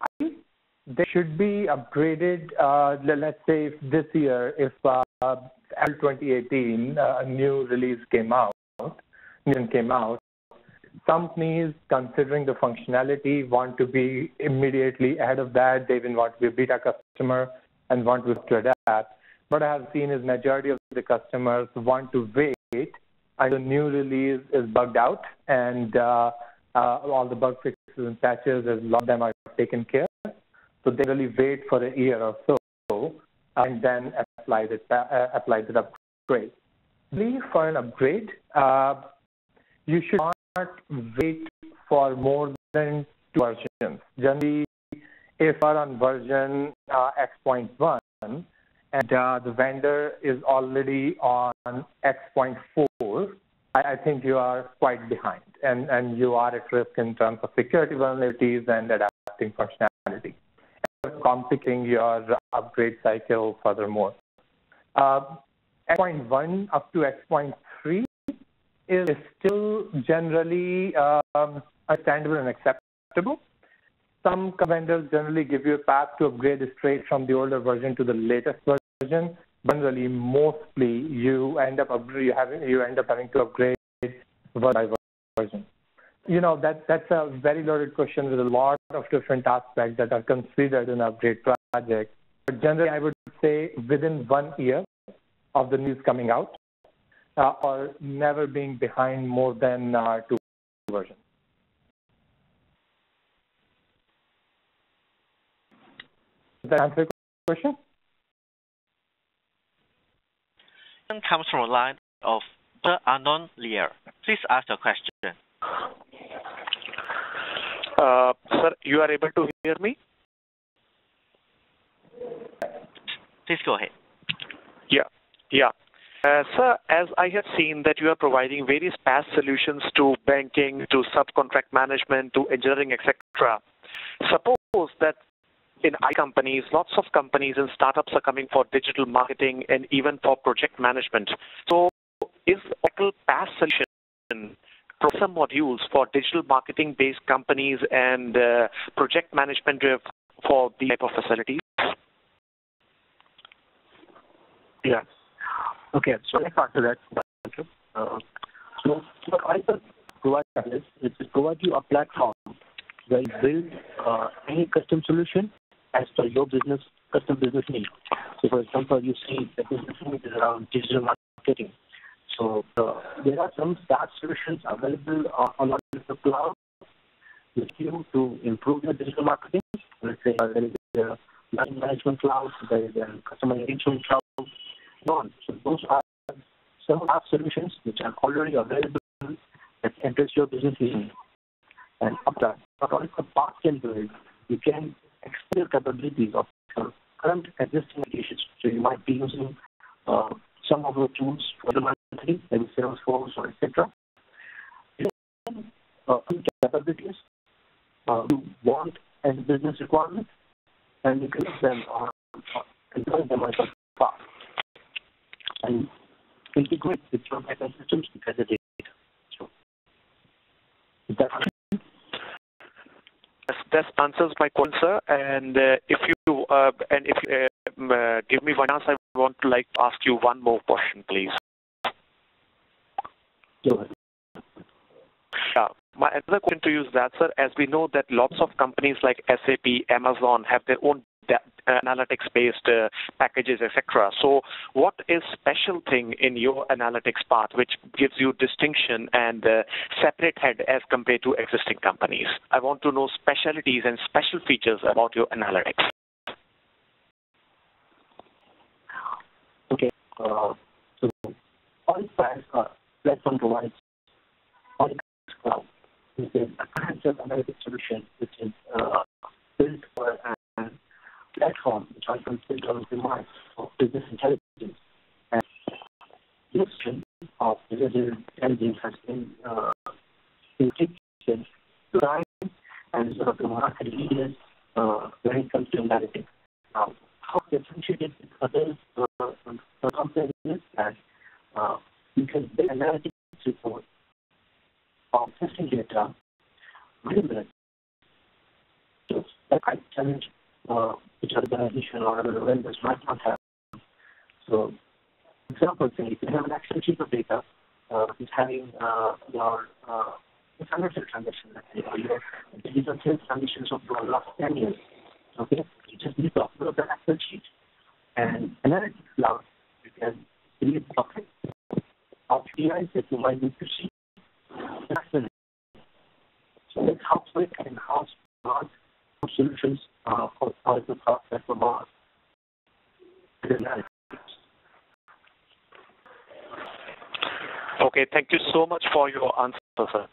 I think they should be upgraded, uh, let's say if this year, if uh, twenty eighteen, uh, a new release came out, new came out, some companies, considering the functionality, want to be immediately ahead of that. They even want to be a beta customer and want to adapt. What I have seen is majority of the customers want to wait until the new release is bugged out and uh, uh, all the bug fixes and patches, a lot of them are taken care of. So they really wait for a year or so and then apply the, uh, apply the upgrade. For an upgrade, uh, you should not wait for more than two versions. Generally, if you are on version uh, X point one and uh, the vendor is already on X point four, I, I think you are quite behind and, and you are at risk in terms of security vulnerabilities and adapting functionality, and complicating your upgrade cycle furthermore. Uh, X point one up to X point three is still generally um, understandable and acceptable. Some vendors generally give you a path to upgrade straight from the older version to the latest version. Generally, mostly you end up you having you end up having to upgrade version by version. You know that that's a very loaded question with a lot of different aspects that are considered in upgrade projects. But generally, I would say within one year of the news coming out, Uh, or never being behind more than uh, two versions. Does that answer your question? Comes from a line of Anon Lear. Please ask your question. Uh, sir, you are able to hear me? Please go ahead. Yeah. Yeah. Uh, sir, as I have seen that you are providing various PaaS solutions to banking, to subcontract management, to engineering, et cetera. Suppose that in I T companies, lots of companies and startups are coming for digital marketing and even for project management. So is Oracle PaaS solution some modules for digital marketing-based companies and uh, project management for these type of facilities? Yeah. Okay, so let's answer that. Uh, so what I provide is it provides you a platform where you build uh, any custom solution as per your business custom business need. So for example, you see the business need is around digital marketing. So uh, there are some SaaS solutions available on, on the cloud with you to improve your digital marketing. Let's say uh, there is a management cloud, there is a customer engagement cloud. On. So those are some of our solutions which are already available that address your business needs. And after not only the part can do it, you can expand capabilities of your current existing applications. So you might be using uh, some of the tools for the marketing, maybe Salesforce or et cetera. You can uh, capabilities uh, you want as business requirement, and you can use them on uh, them as a part. And integrate with your backend systems because of data. So, is that right? Yes, that answers my question, sir. And uh, if you uh, and if you, um, uh, give me one answer, I want to like to ask you one more question, please. Sure. Yeah. My other question to you is that, sir, as we know that lots of companies like S A P, Amazon have their own analytics-based uh, packages, et cetera. So what is special thing in your analytics part which gives you distinction and uh, separate head as compared to existing companies? I want to know specialties and special features about your analytics. Okay. Uh, so all uh, platform provides all cloud. This is a concept analytics solution which is uh, built for an platform which I consider on the mind of business intelligence. And the notion of business intelligence has been uh, integration to time and sort of the market leaders uh, when it comes to analytics. Now, how differentiated with others uh, companies is that uh, you can build analytics report of testing data within minutes. So that kind of challenge uh, which organization or other vendors might not have. So, for example, say if you have an Excel sheet of data, uh, it's having uh, your uh, financial transactions, or your digital sales transactions of the last ten years. Okay, you just need to upload the Excel sheet, and analytics cloud, you can create buckets of A P Is that you might need to see. So that's how quick and how smart solutions uh, for the process of our analytics. Okay, thank you so much for your answer, sir.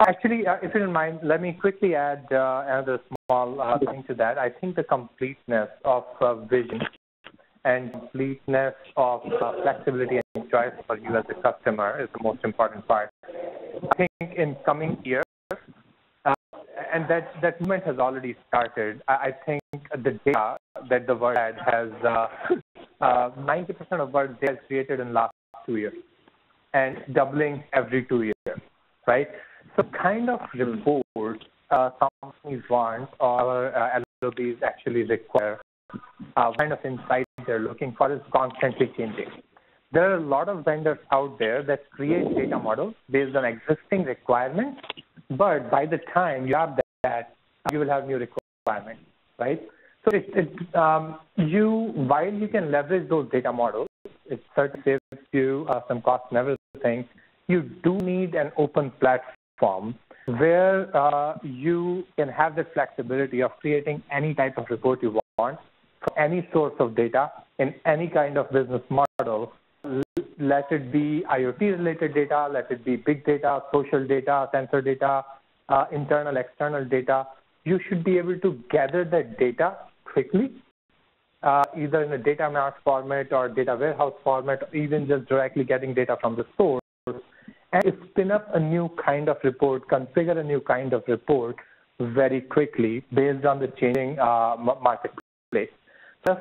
Actually, uh, if you don't mind, let me quickly add uh, another small uh, thing to that. I think the completeness of uh, vision and completeness of uh, flexibility and choice for you as a customer is the most important part. I think in coming years, uh, and that, that movement has already started, I, I think the data that the world had has uh, uh, ninety percent of world data is created in the last two years and doubling every two years, right? So kind of report uh, companies want or uh, L O Bs actually require, uh, kind of insight they're looking for is constantly changing. There are a lot of vendors out there that create data models based on existing requirements, but by the time you have that, you will have new requirements, right? So it, it, um, you, while you can leverage those data models, it certainly saves you uh, some cost and everything, you do need an open platform where uh, you can have the flexibility of creating any type of report you want from any source of data in any kind of business model. Let it be IoT-related data, let it be big data, social data, sensor data, uh, internal, external data. You should be able to gather that data quickly, uh, either in a data mart format or data warehouse format, or even just directly getting data from the source, and spin up a new kind of report, configure a new kind of report very quickly based on the changing uh, marketplace. Just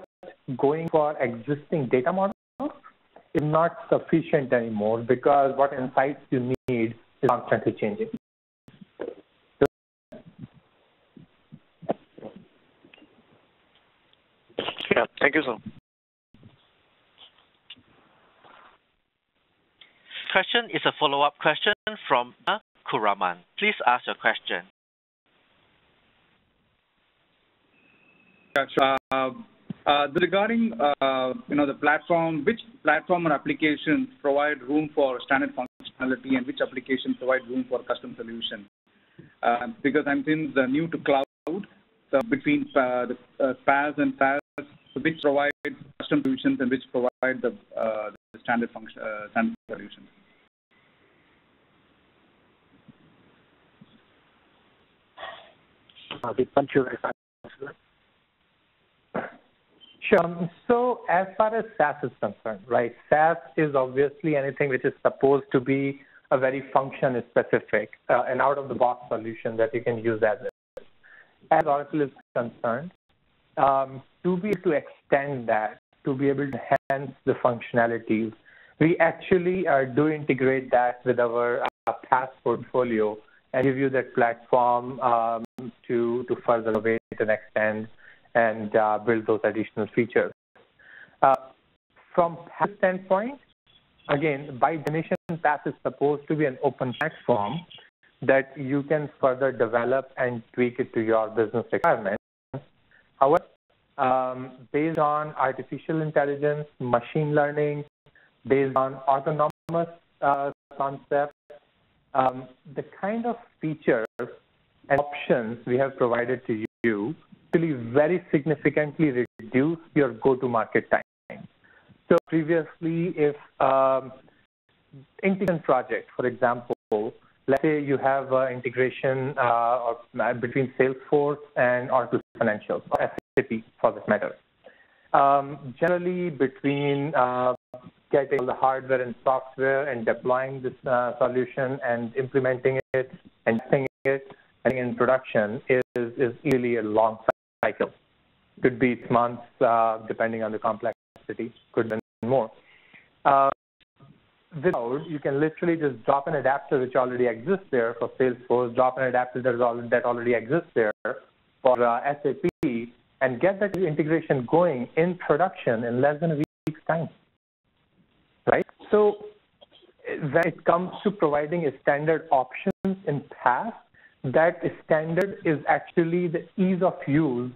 going for existing data models is not sufficient anymore because what insights you need is constantly changing. So yeah, thank you, sir. Question is a follow-up question from Kuraman. Please ask your question. Uh, uh, regarding uh, you know the platform, which platform or applications provide room for standard functionality, and which applications provide room for custom solution? Uh, because I'm since uh, new to cloud, so between uh, the uh, PaaS and SaaS, so which provide custom solutions and which provide the, uh, the standard function uh, standard solutions. Sure. So as far as SaaS is concerned, right, SaaS is obviously anything which is supposed to be a very function-specific, uh, an out-of-the-box solution that you can use as it. As Oracle is concerned, um, to be able to extend that, to be able to enhance the functionalities, we actually uh, do integrate that with our uh, PaaS portfolio and give you that platform um, to, to further innovate and extend and uh, build those additional features. Uh, from PaaS standpoint, again, by definition, PaaS is supposed to be an open platform that you can further develop and tweak it to your business requirements. However, um, based on artificial intelligence, machine learning, based on autonomous uh, concepts, um, the kind of features and options we have provided to you actually very significantly reduce your go-to-market time. So previously, if um, integration project, for example, let's say you have uh, integration uh, or, between Salesforce and Oracle Financials, or S A P for that matter. Um, generally, between uh, getting all the hardware and software and deploying this uh, solution and implementing it and testing it, getting in production is, is really a long cycle. Could be months, uh, depending on the complexity, could be more. Uh, This cloud, you can literally just drop an adapter which already exists there for Salesforce, drop an adapter that already exists there for uh, S A P, and get that integration going in production in less than a week's time, right? So when it comes to providing a standard option in PaaS, that standard is actually the ease of use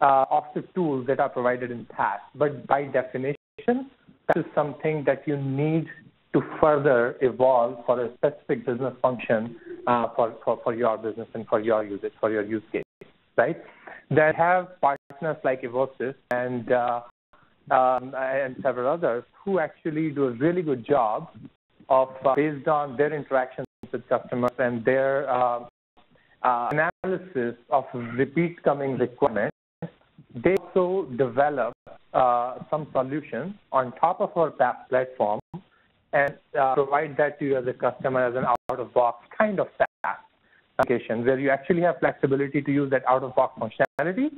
uh, of the tools that are provided in PaaS. But by definition, that is something that you need to further evolve for a specific business function, uh, for, for, for your business and for your usage, for your use case, right? Then have partners like Evosys and, uh, um, and several others who actually do a really good job of, uh, based on their interactions with customers and their uh, uh, analysis of repeat coming requirements, they also develop uh, some solutions on top of our PaaS platform and uh, provide that to you as a customer as an out-of-box kind of SaaS application, where you actually have flexibility to use that out-of-box functionality.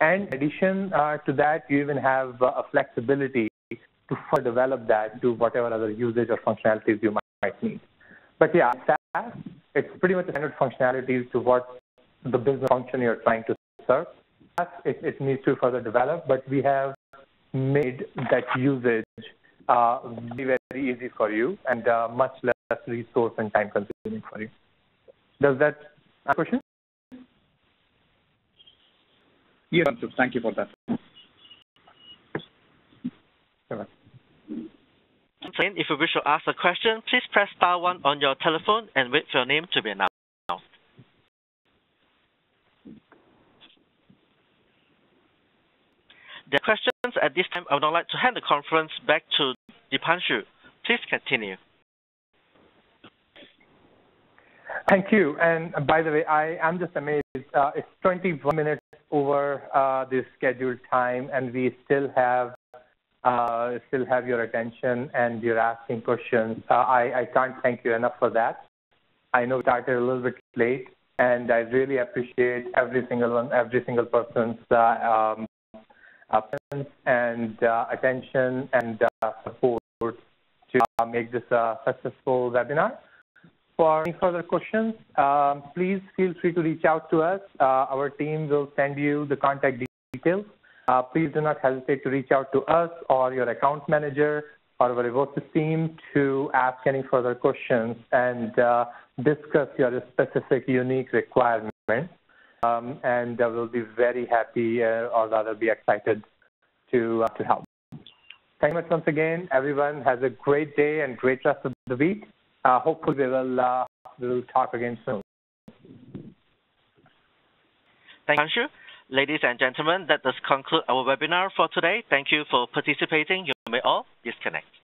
And in addition uh, to that, you even have uh, a flexibility to further develop that to whatever other usage or functionalities you might, might need. But yeah, SaaS, it's pretty much the standard functionalities to what the business function you're trying to serve. It, it needs to further develop, but we have made that usage uh, very, very easy for you and uh, much less resource and time consuming for you. Does that answer your question? Yes, thank you for that. Sure. Again, if you wish to ask a question, please press star one on your telephone and wait for your name to be announced. The questions at this time, I would now like to hand the conference back to Deepanshu. Please continue. Thank you. And by the way, I am just amazed. Uh, it's twenty-one minutes over uh, the scheduled time, and we still have uh, still have your attention and you're asking questions. Uh, I, I can't thank you enough for that. I know we started a little bit late, and I really appreciate every single one, every single person's uh, um, and uh, attention and uh, support to uh, make this a successful webinar. For any further questions, um, please feel free to reach out to us. Uh, our team will send you the contact details. Uh, please do not hesitate to reach out to us or your account manager or our Evosys team to ask any further questions and uh, discuss your specific unique requirement. Um, and uh, we'll be very happy, uh, or rather be excited to, uh, to help. Thank you much once again. Everyone has a great day and great rest of the week. Uh, hopefully we will, uh, we will talk again soon. Thank you. Ladies and gentlemen, that does conclude our webinar for today. Thank you for participating. You may all disconnect.